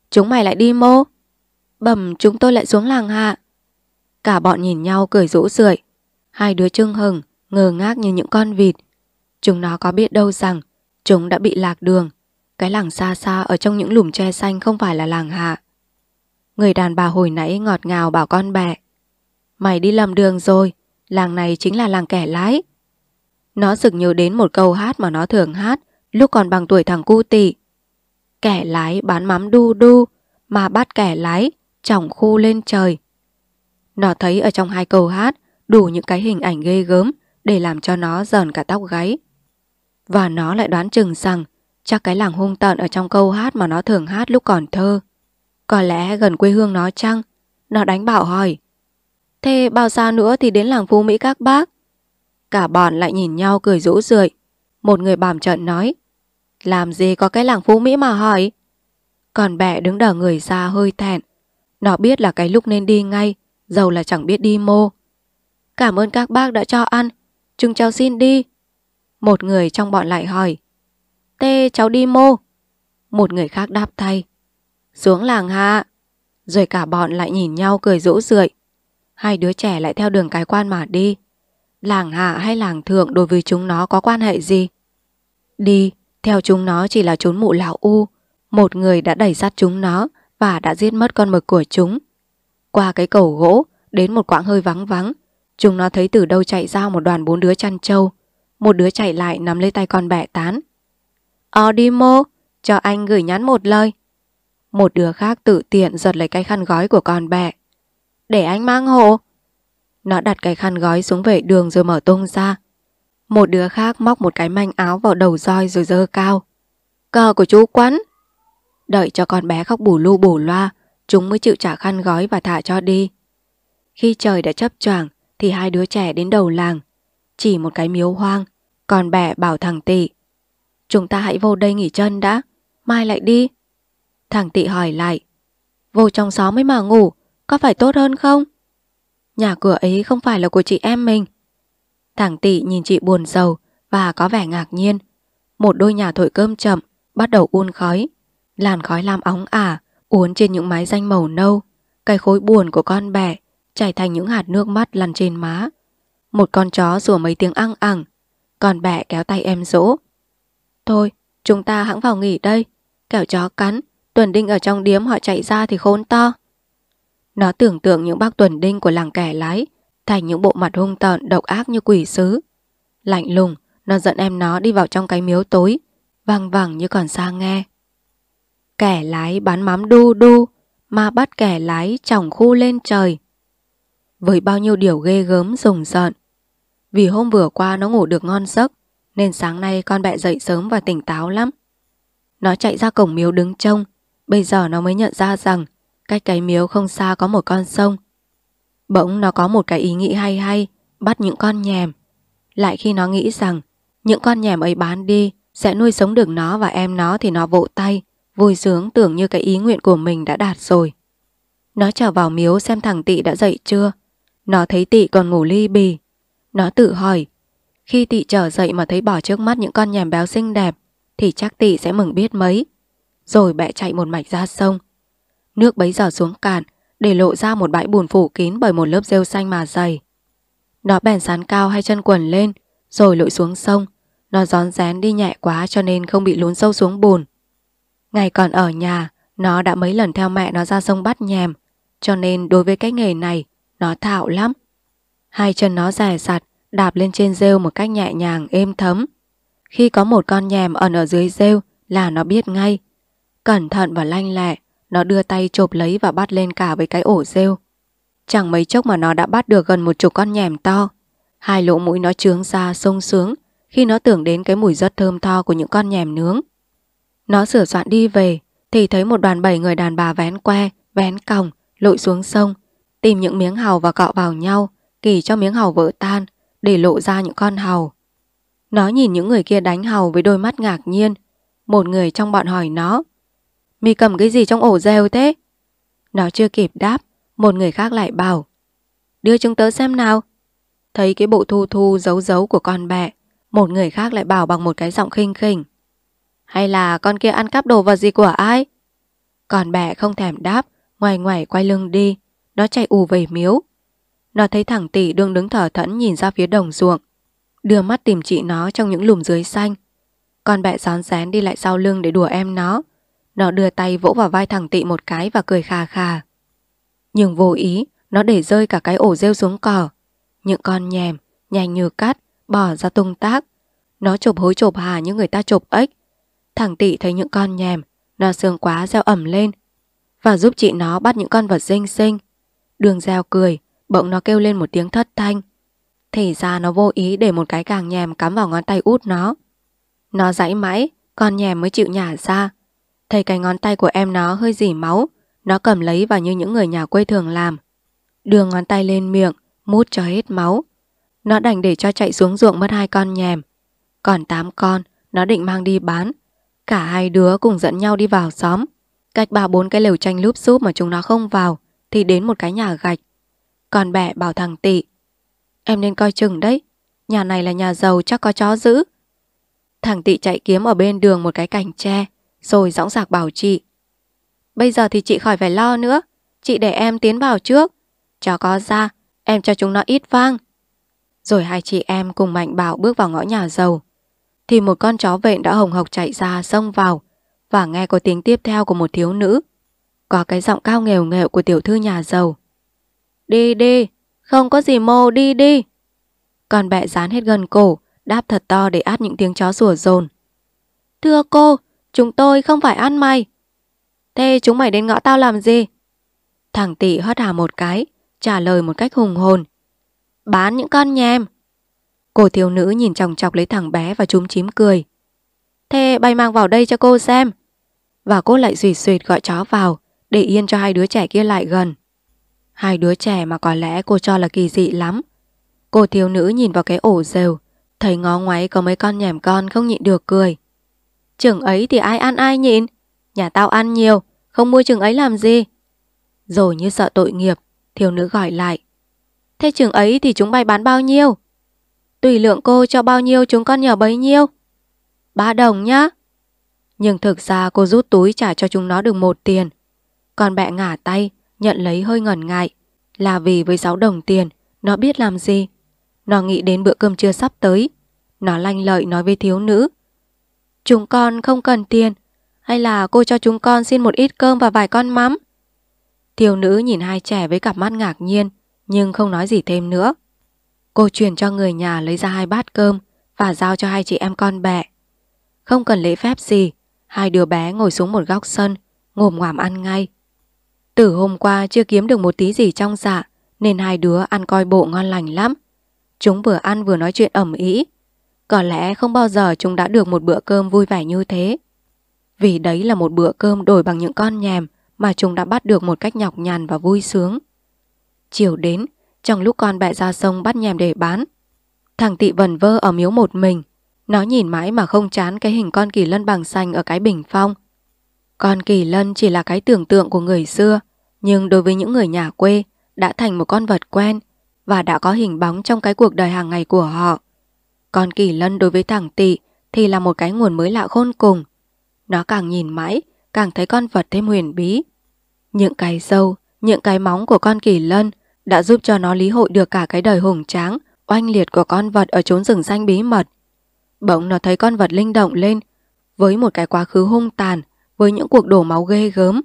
Chúng mày lại đi mô. Bẩm chúng tôi lại xuống làng hạ. Cả bọn nhìn nhau cười rũ rượi. Hai đứa trưng hừng, ngơ ngác như những con vịt. Chúng nó có biết đâu rằng chúng đã bị lạc đường. Cái làng xa xa ở trong những lùm tre xanh không phải là làng hạ. Người đàn bà hồi nãy ngọt ngào bảo con bẹ: Mày đi lầm đường rồi, làng này chính là làng kẻ lái. Nó sực nhớ đến một câu hát mà nó thường hát lúc còn bằng tuổi thằng cu Tị: Kẻ lái bán mắm đu đu, mà bắt kẻ lái chỏng khu lên trời. Nó thấy ở trong hai câu hát đủ những cái hình ảnh ghê gớm để làm cho nó rờn cả tóc gáy. Và nó lại đoán chừng rằng chắc cái làng hung tợn ở trong câu hát mà nó thường hát lúc còn thơ có lẽ gần quê hương nó chăng. Nó đánh bảo hỏi: Thế bao xa nữa thì đến làng Phú Mỹ các bác? Cả bọn lại nhìn nhau cười rũ rượi. Một người bàm trợn nói: Làm gì có cái làng Phú Mỹ mà hỏi. Còn bẹ đứng đờ người ra hơi thẹn. Nó biết là cái lúc nên đi ngay, dầu là chẳng biết đi mô. Cảm ơn các bác đã cho ăn, chúng cháu xin đi. Một người trong bọn lại hỏi: Tê cháu đi mô. Một người khác đáp thay: Xuống làng hạ. Rồi cả bọn lại nhìn nhau cười rũ rượi. Hai đứa trẻ lại theo đường cái quan mà đi. Làng hạ hay làng thượng đối với chúng nó có quan hệ gì? Đi theo chúng nó chỉ là trốn mụ lão u. Một người đã đẩy sát chúng nó và đã giết mất con mực của chúng. Qua cái cầu gỗ đến một quãng hơi vắng vắng, chúng nó thấy từ đâu chạy ra một đoàn bốn đứa chăn trâu. Một đứa chạy lại nắm lấy tay con bẹ tán: Ờ đi mô, cho anh gửi nhắn một lời. Một đứa khác tự tiện giật lấy cái khăn gói của con bẹ: Để anh mang hộ. Nó đặt cái khăn gói xuống vệ đường rồi mở tung ra. Một đứa khác móc một cái manh áo vào đầu roi rồi giơ cao: Cờ của chú Quắn. Đợi cho con bé khóc bù lu bù loa, chúng mới chịu trả khăn gói và thả cho đi. Khi trời đã chớp choạng thì hai đứa trẻ đến đầu làng, chỉ một cái miếu hoang. Con bẹ bảo thằng Tị: Chúng ta hãy vô đây nghỉ chân đã, mai lại đi. Thằng Tị hỏi lại: Vô trong xóm ấy mà ngủ, có phải tốt hơn không? Nhà cửa ấy không phải là của chị em mình. Thằng Tị nhìn chị buồn rầu và có vẻ ngạc nhiên. Một đôi nhà thổi cơm chậm bắt đầu uốn khói. Làn khói lam óng ả uốn trên những mái danh màu nâu. Cái khối buồn của con bẹ chảy thành những hạt nước mắt lăn trên má. Một con chó sủa mấy tiếng ăng ẳng. Con bẹ kéo tay em dỗ: Thôi chúng ta hẵng vào nghỉ đây, kẻo chó cắn tuần đinh ở trong điếm họ chạy ra thì khốn to. Nó tưởng tượng những bác tuần đinh của làng kẻ lái thành những bộ mặt hung tợn độc ác như quỷ sứ. Lạnh lùng nó dẫn em nó đi vào trong cái miếu tối vang vẳng như còn xa nghe: Kẻ lái bán mắm đu đu, mà bắt kẻ lái chỏng khu lên trời. với bao nhiêu điều ghê gớm rùng rợn. Vì hôm vừa qua nó ngủ được ngon giấc nên sáng nay con Bẹ dậy sớm và tỉnh táo lắm. Nó chạy ra cổng miếu đứng trông. Bây giờ nó mới nhận ra rằng cách cái miếu không xa có một con sông. Bỗng nó có một cái ý nghĩ hay hay, bắt những con nhèm. Lại khi nó nghĩ rằng những con nhèm ấy bán đi sẽ nuôi sống được nó và em nó thì nó vỗ tay, vui sướng tưởng như cái ý nguyện của mình đã đạt rồi. Nó trở vào miếu xem thằng Tị đã dậy chưa. Nó thấy Tị còn ngủ li bì. Nó tự hỏi, khi Tị trở dậy mà thấy bỏ trước mắt những con nhèm béo xinh đẹp thì chắc Tị sẽ mừng biết mấy. Rồi Bẹ chạy một mạch ra sông. Nước bấy giờ xuống cạn để lộ ra một bãi bùn phủ kín bởi một lớp rêu xanh mà dày. Nó bèn sán cao hai chân quần lên rồi lội xuống sông. Nó rón rén đi nhẹ quá cho nên không bị lún sâu xuống bùn. Ngày còn ở nhà, nó đã mấy lần theo mẹ nó ra sông bắt nhèm, cho nên đối với cái nghề này nó thạo lắm. Hai chân nó dè dặt đạp lên trên rêu một cách nhẹ nhàng êm thấm. Khi có một con nhèm ẩn ở dưới rêu là nó biết ngay. Cẩn thận và lanh lẹ, nó đưa tay chộp lấy và bắt lên cả với cái ổ rêu. Chẳng mấy chốc mà nó đã bắt được gần một chục con nhèm to. Hai lỗ mũi nó trướng ra sung sướng khi nó tưởng đến cái mùi rất thơm tho của những con nhèm nướng. Nó sửa soạn đi về thì thấy một đoàn bảy người đàn bà vén que, vén còng, lội xuống sông, tìm những miếng hàu và cọ vào nhau, kỳ cho miếng hàu vỡ tan để lộ ra những con hàu. Nó nhìn những người kia đánh hàu với đôi mắt ngạc nhiên. Một người trong bọn hỏi nó, "Mì cầm cái gì trong ổ rêu thế?" Nó chưa kịp đáp, một người khác lại bảo, "Đưa chúng tớ xem nào." Thấy cái bộ thu thu giấu giấu của con Bẹ, một người khác lại bảo bằng một cái giọng khinh khỉnh, "Hay là con kia ăn cắp đồ vật gì của ai?" Con Bẹ không thèm đáp, ngoài ngoải quay lưng đi. Nó chạy ù về miếu. Nó thấy thằng Tị đương đứng thở thẫn nhìn ra phía đồng ruộng, đưa mắt tìm chị nó trong những lùm dưới xanh. Con Bẹ rón rén đi lại sau lưng để đùa em nó. Nó đưa tay vỗ vào vai thằng Tị một cái và cười khà khà. Nhưng vô ý, nó để rơi cả cái ổ rêu xuống cỏ. Những con nhèm, nhanh như cắt, bỏ ra tung tác. Nó chộp hối chộp hà như người ta chộp ếch. Thằng Tị thấy những con nhèm, nó sướng quá reo ầm lên và giúp chị nó bắt những con vật xinh xinh. Đường reo cười, bỗng nó kêu lên một tiếng thất thanh. Thì ra nó vô ý để một cái càng nhèm cắm vào ngón tay út nó. Nó giãy mãi, con nhèm mới chịu nhả ra. Thấy cái ngón tay của em nó hơi rỉ máu, nó cầm lấy và như những người nhà quê thường làm, đưa ngón tay lên miệng, mút cho hết máu. Nó đành để cho chạy xuống ruộng mất hai con nhèm. Còn tám con, nó định mang đi bán. Cả hai đứa cùng dẫn nhau đi vào xóm. Cách ba bốn cái lều tranh lúp xúp mà chúng nó không vào thì đến một cái nhà gạch. Con Bẹ bảo thằng Tị, "Em nên coi chừng đấy, nhà này là nhà giàu chắc có chó giữ." Thằng Tị chạy kiếm ở bên đường một cái cành tre, rồi dõng dạc bảo chị, "Bây giờ thì chị khỏi phải lo nữa. Chị để em tiến vào trước, cho có ra em cho chúng nó ít vang." Rồi hai chị em cùng mạnh bạo bước vào ngõ nhà giàu thì một con chó vện đã hồng hộc chạy ra xông vào và nghe có tiếng tiếp theo của một thiếu nữ, có cái giọng cao nghèo nghẹo của tiểu thư nhà giàu: "Đi đi, không có gì mô, đi đi." Con Bẹ dán hết gần cổ, đáp thật to để át những tiếng chó sủa dồn: "Thưa cô, chúng tôi không phải ăn mày." "Thế chúng mày đến ngõ tao làm gì?" Thằng Tị hất hà một cái, trả lời một cách hùng hồn: "Bán những con nhèm." Cô thiếu nữ nhìn chòng chọc lấy thằng bé và chúm chím cười: "Thế bay mang vào đây cho cô xem." Và cô lại xuỵt xuỵt gọi chó vào để yên cho hai đứa trẻ kia lại gần. Hai đứa trẻ mà có lẽ cô cho là kỳ dị lắm. Cô thiếu nữ nhìn vào cái ổ rêu, thấy ngó ngoáy có mấy con nhèm con, không nhịn được cười: "Chừng ấy thì ai ăn ai nhịn. Nhà tao ăn nhiều, không mua chừng ấy làm gì." Rồi như sợ tội nghiệp, thiếu nữ gọi lại: "Thế chừng ấy thì chúng bay bán bao nhiêu?" "Tùy lượng cô cho bao nhiêu chúng con nhờ bấy nhiêu." "Ba đồng nhá." Nhưng thực ra cô rút túi trả cho chúng nó được một tiền. Con Bẹ ngả tay, nhận lấy hơi ngần ngại, là vì với sáu đồng tiền, nó biết làm gì. Nó nghĩ đến bữa cơm trưa sắp tới. Nó lanh lợi nói với thiếu nữ: "Chúng con không cần tiền, hay là cô cho chúng con xin một ít cơm và vài con mắm." Thiếu nữ nhìn hai trẻ với cặp mắt ngạc nhiên, nhưng không nói gì thêm nữa. Cô chuyển cho người nhà lấy ra hai bát cơm và giao cho hai chị em con Bẹ. Không cần lễ phép gì, hai đứa bé ngồi xuống một góc sân, ngồm ngoàm ăn ngay. Từ hôm qua chưa kiếm được một tí gì trong dạ, nên hai đứa ăn coi bộ ngon lành lắm. Chúng vừa ăn vừa nói chuyện ầm ĩ. Có lẽ không bao giờ chúng đã được một bữa cơm vui vẻ như thế. Vì đấy là một bữa cơm đổi bằng những con nhèm mà chúng đã bắt được một cách nhọc nhằn và vui sướng. Chiều đến, trong lúc con bẹ ra sông bắt nhèm để bán, thằng Tị vẩn vơ ở miếu một mình. Nó nhìn mãi mà không chán cái hình con kỳ lân bằng xanh ở cái bình phong. Con kỳ lân chỉ là cái tưởng tượng của người xưa, nhưng đối với những người nhà quê đã thành một con vật quen và đã có hình bóng trong cái cuộc đời hàng ngày của họ. Con kỳ lân đối với thằng Tị thì là một cái nguồn mới lạ khôn cùng. Nó càng nhìn mãi, càng thấy con vật thêm huyền bí. Những cái sâu, những cái móng của con kỳ lân đã giúp cho nó lý hội được cả cái đời hùng tráng, oanh liệt của con vật ở chốn rừng xanh bí mật. Bỗng nó thấy con vật linh động lên, với một cái quá khứ hung tàn, với những cuộc đổ máu ghê gớm,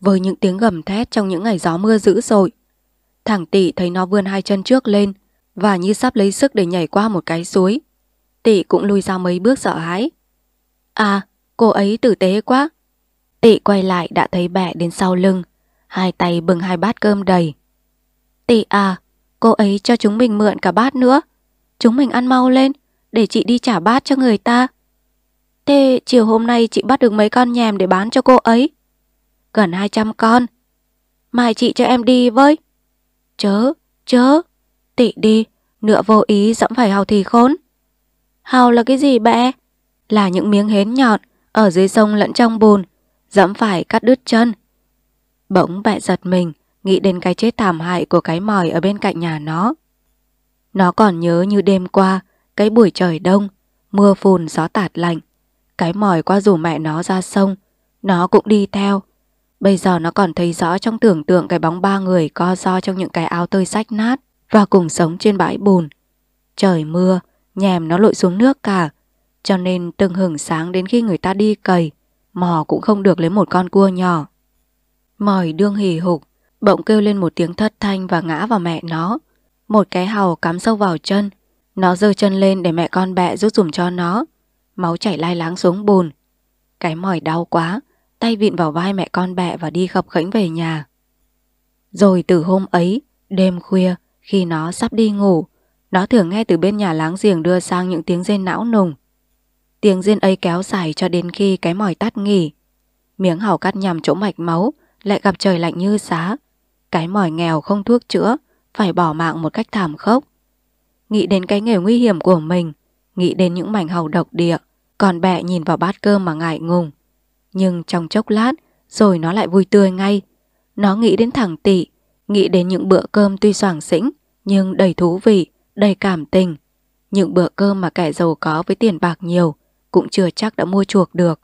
với những tiếng gầm thét trong những ngày gió mưa dữ dội. Thằng Tị thấy nó vươn hai chân trước lên và như sắp lấy sức để nhảy qua một cái suối. Tị cũng lùi ra mấy bước sợ hãi. À, cô ấy tử tế quá. Tị quay lại đã thấy bẹ đến sau lưng, hai tay bưng hai bát cơm đầy. Tị à, cô ấy cho chúng mình mượn cả bát nữa. Chúng mình ăn mau lên, để chị đi trả bát cho người ta. Thế chiều hôm nay chị bắt được mấy con nhèm để bán cho cô ấy? Gần hai trăm con. Mai chị cho em đi với. Chớ, chớ. Tị đi, nửa vô ý dẫm phải hàu thì khốn. Hàu là cái gì bẹ? Là những miếng hến nhọn ở dưới sông lẫn trong bùn, dẫm phải cắt đứt chân. Bỗng bẹ giật mình, nghĩ đến cái chết thảm hại của cái mòi ở bên cạnh nhà nó. Nó còn nhớ như đêm qua, cái buổi trời đông, mưa phùn gió tạt lạnh, cái mòi qua rủ mẹ nó ra sông, nó cũng đi theo. Bây giờ nó còn thấy rõ trong tưởng tượng cái bóng ba người co ro trong những cái áo tơi rách nát và cùng sống trên bãi bùn. Trời mưa, nhèm nó lội xuống nước cả, cho nên từng hửng sáng đến khi người ta đi cày, mò cũng không được lấy một con cua nhỏ. Mòi đương hì hục, bỗng kêu lên một tiếng thất thanh và ngã vào mẹ nó. Một cái hàu cắm sâu vào chân. Nó giơ chân lên để mẹ con bẹ rút dùm cho nó. Máu chảy lai láng xuống bùn. Cái mòi đau quá, tay vịn vào vai mẹ con bẹ và đi khập khễnh về nhà. Rồi từ hôm ấy, đêm khuya, khi nó sắp đi ngủ, nó thường nghe từ bên nhà láng giềng đưa sang những tiếng rên não nùng. Tiếng rên ấy kéo dài cho đến khi cái mòi tắt nghỉ. Miếng hàu cắt nhằm chỗ mạch máu, lại gặp trời lạnh như giá. Cái mòi nghèo không thuốc chữa, phải bỏ mạng một cách thảm khốc. Nghĩ đến cái nghề nguy hiểm của mình, nghĩ đến những mảnh hàu độc địa, còn bẹ nhìn vào bát cơm mà ngại ngùng. Nhưng trong chốc lát, rồi nó lại vui tươi ngay. Nó nghĩ đến thằng Tị, nghĩ đến những bữa cơm tuy xoàng xĩnh, nhưng đầy thú vị, đầy cảm tình. Những bữa cơm mà kẻ giàu có với tiền bạc nhiều, cũng chưa chắc đã mua chuộc được.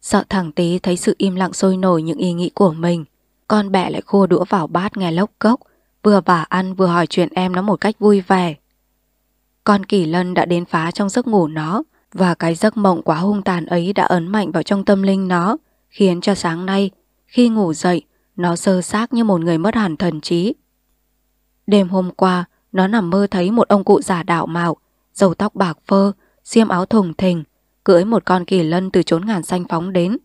Sợ thằng Tị thấy sự im lặng sôi nổi những ý nghĩ của mình, con bẹ lại khua đũa vào bát nghe lốc cốc, vừa vả ăn vừa hỏi chuyện em nó một cách vui vẻ. Con kỳ lân đã đến phá trong giấc ngủ nó, và cái giấc mộng quá hung tàn ấy đã ấn mạnh vào trong tâm linh nó, khiến cho sáng nay, khi ngủ dậy, nó sơ xác như một người mất hẳn thần trí. Đêm hôm qua, nó nằm mơ thấy một ông cụ già đạo mạo, râu tóc bạc phơ, xiêm áo thùng thình, cưỡi một con kỳ lân từ chốn ngàn xanh phóng đến.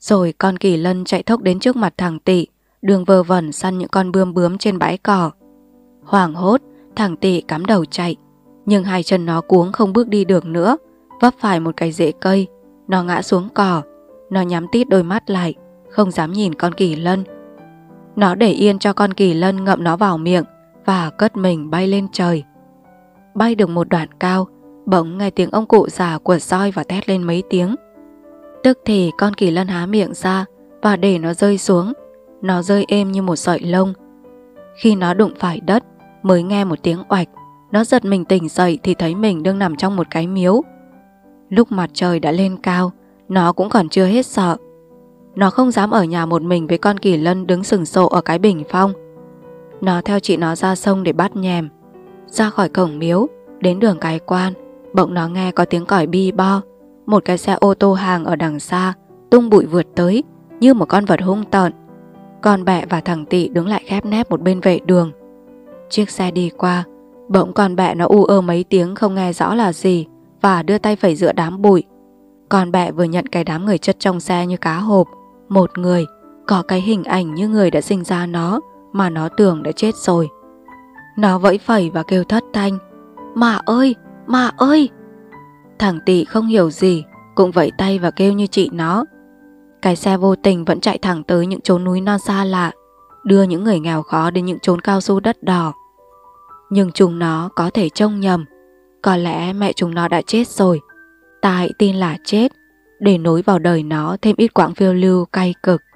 Rồi con kỳ lân chạy thốc đến trước mặt thằng Tị, đường vơ vẩn săn những con bươm bướm trên bãi cỏ. Hoảng hốt, thằng Tị cắm đầu chạy, nhưng hai chân nó cuống không bước đi được nữa, vấp phải một cái rễ cây, nó ngã xuống cỏ. Nó nhắm tít đôi mắt lại, không dám nhìn con kỳ lân. Nó để yên cho con kỳ lân ngậm nó vào miệng và cất mình bay lên trời. Bay được một đoạn cao, bỗng nghe tiếng ông cụ già quật roi và thét lên mấy tiếng. Tức thì con kỳ lân há miệng ra và để nó rơi xuống. Nó rơi êm như một sợi lông. Khi nó đụng phải đất, mới nghe một tiếng oạch. Nó giật mình tỉnh dậy thì thấy mình đang nằm trong một cái miếu. Lúc mặt trời đã lên cao, nó cũng còn chưa hết sợ. Nó không dám ở nhà một mình với con kỳ lân đứng sừng sộ ở cái bình phong. Nó theo chị nó ra sông để bắt nhèm. Ra khỏi cổng miếu, đến đường cái quan, bỗng nó nghe có tiếng còi bi bo. Một cái xe ô tô hàng ở đằng xa tung bụi vượt tới như một con vật hung tợn. Con bẹ và thằng Tị đứng lại khép nép một bên vệ đường. Chiếc xe đi qua, bỗng con bẹ nó u ơ mấy tiếng không nghe rõ là gì và đưa tay phẩy giữa đám bụi. Con bẹ vừa nhận cái đám người chất trong xe như cá hộp, một người có cái hình ảnh như người đã sinh ra nó mà nó tưởng đã chết rồi. Nó vẫy phẩy và kêu thất thanh, "Mà ơi, mà ơi!" Thằng Tị không hiểu gì, cũng vẫy tay và kêu như chị nó. Cái xe vô tình vẫn chạy thẳng tới những chốn núi non xa lạ, đưa những người nghèo khó đến những chốn cao su đất đỏ. Nhưng chúng nó có thể trông nhầm, có lẽ mẹ chúng nó đã chết rồi. Ta hãy tin là chết, để nối vào đời nó thêm ít quãng phiêu lưu cay cực.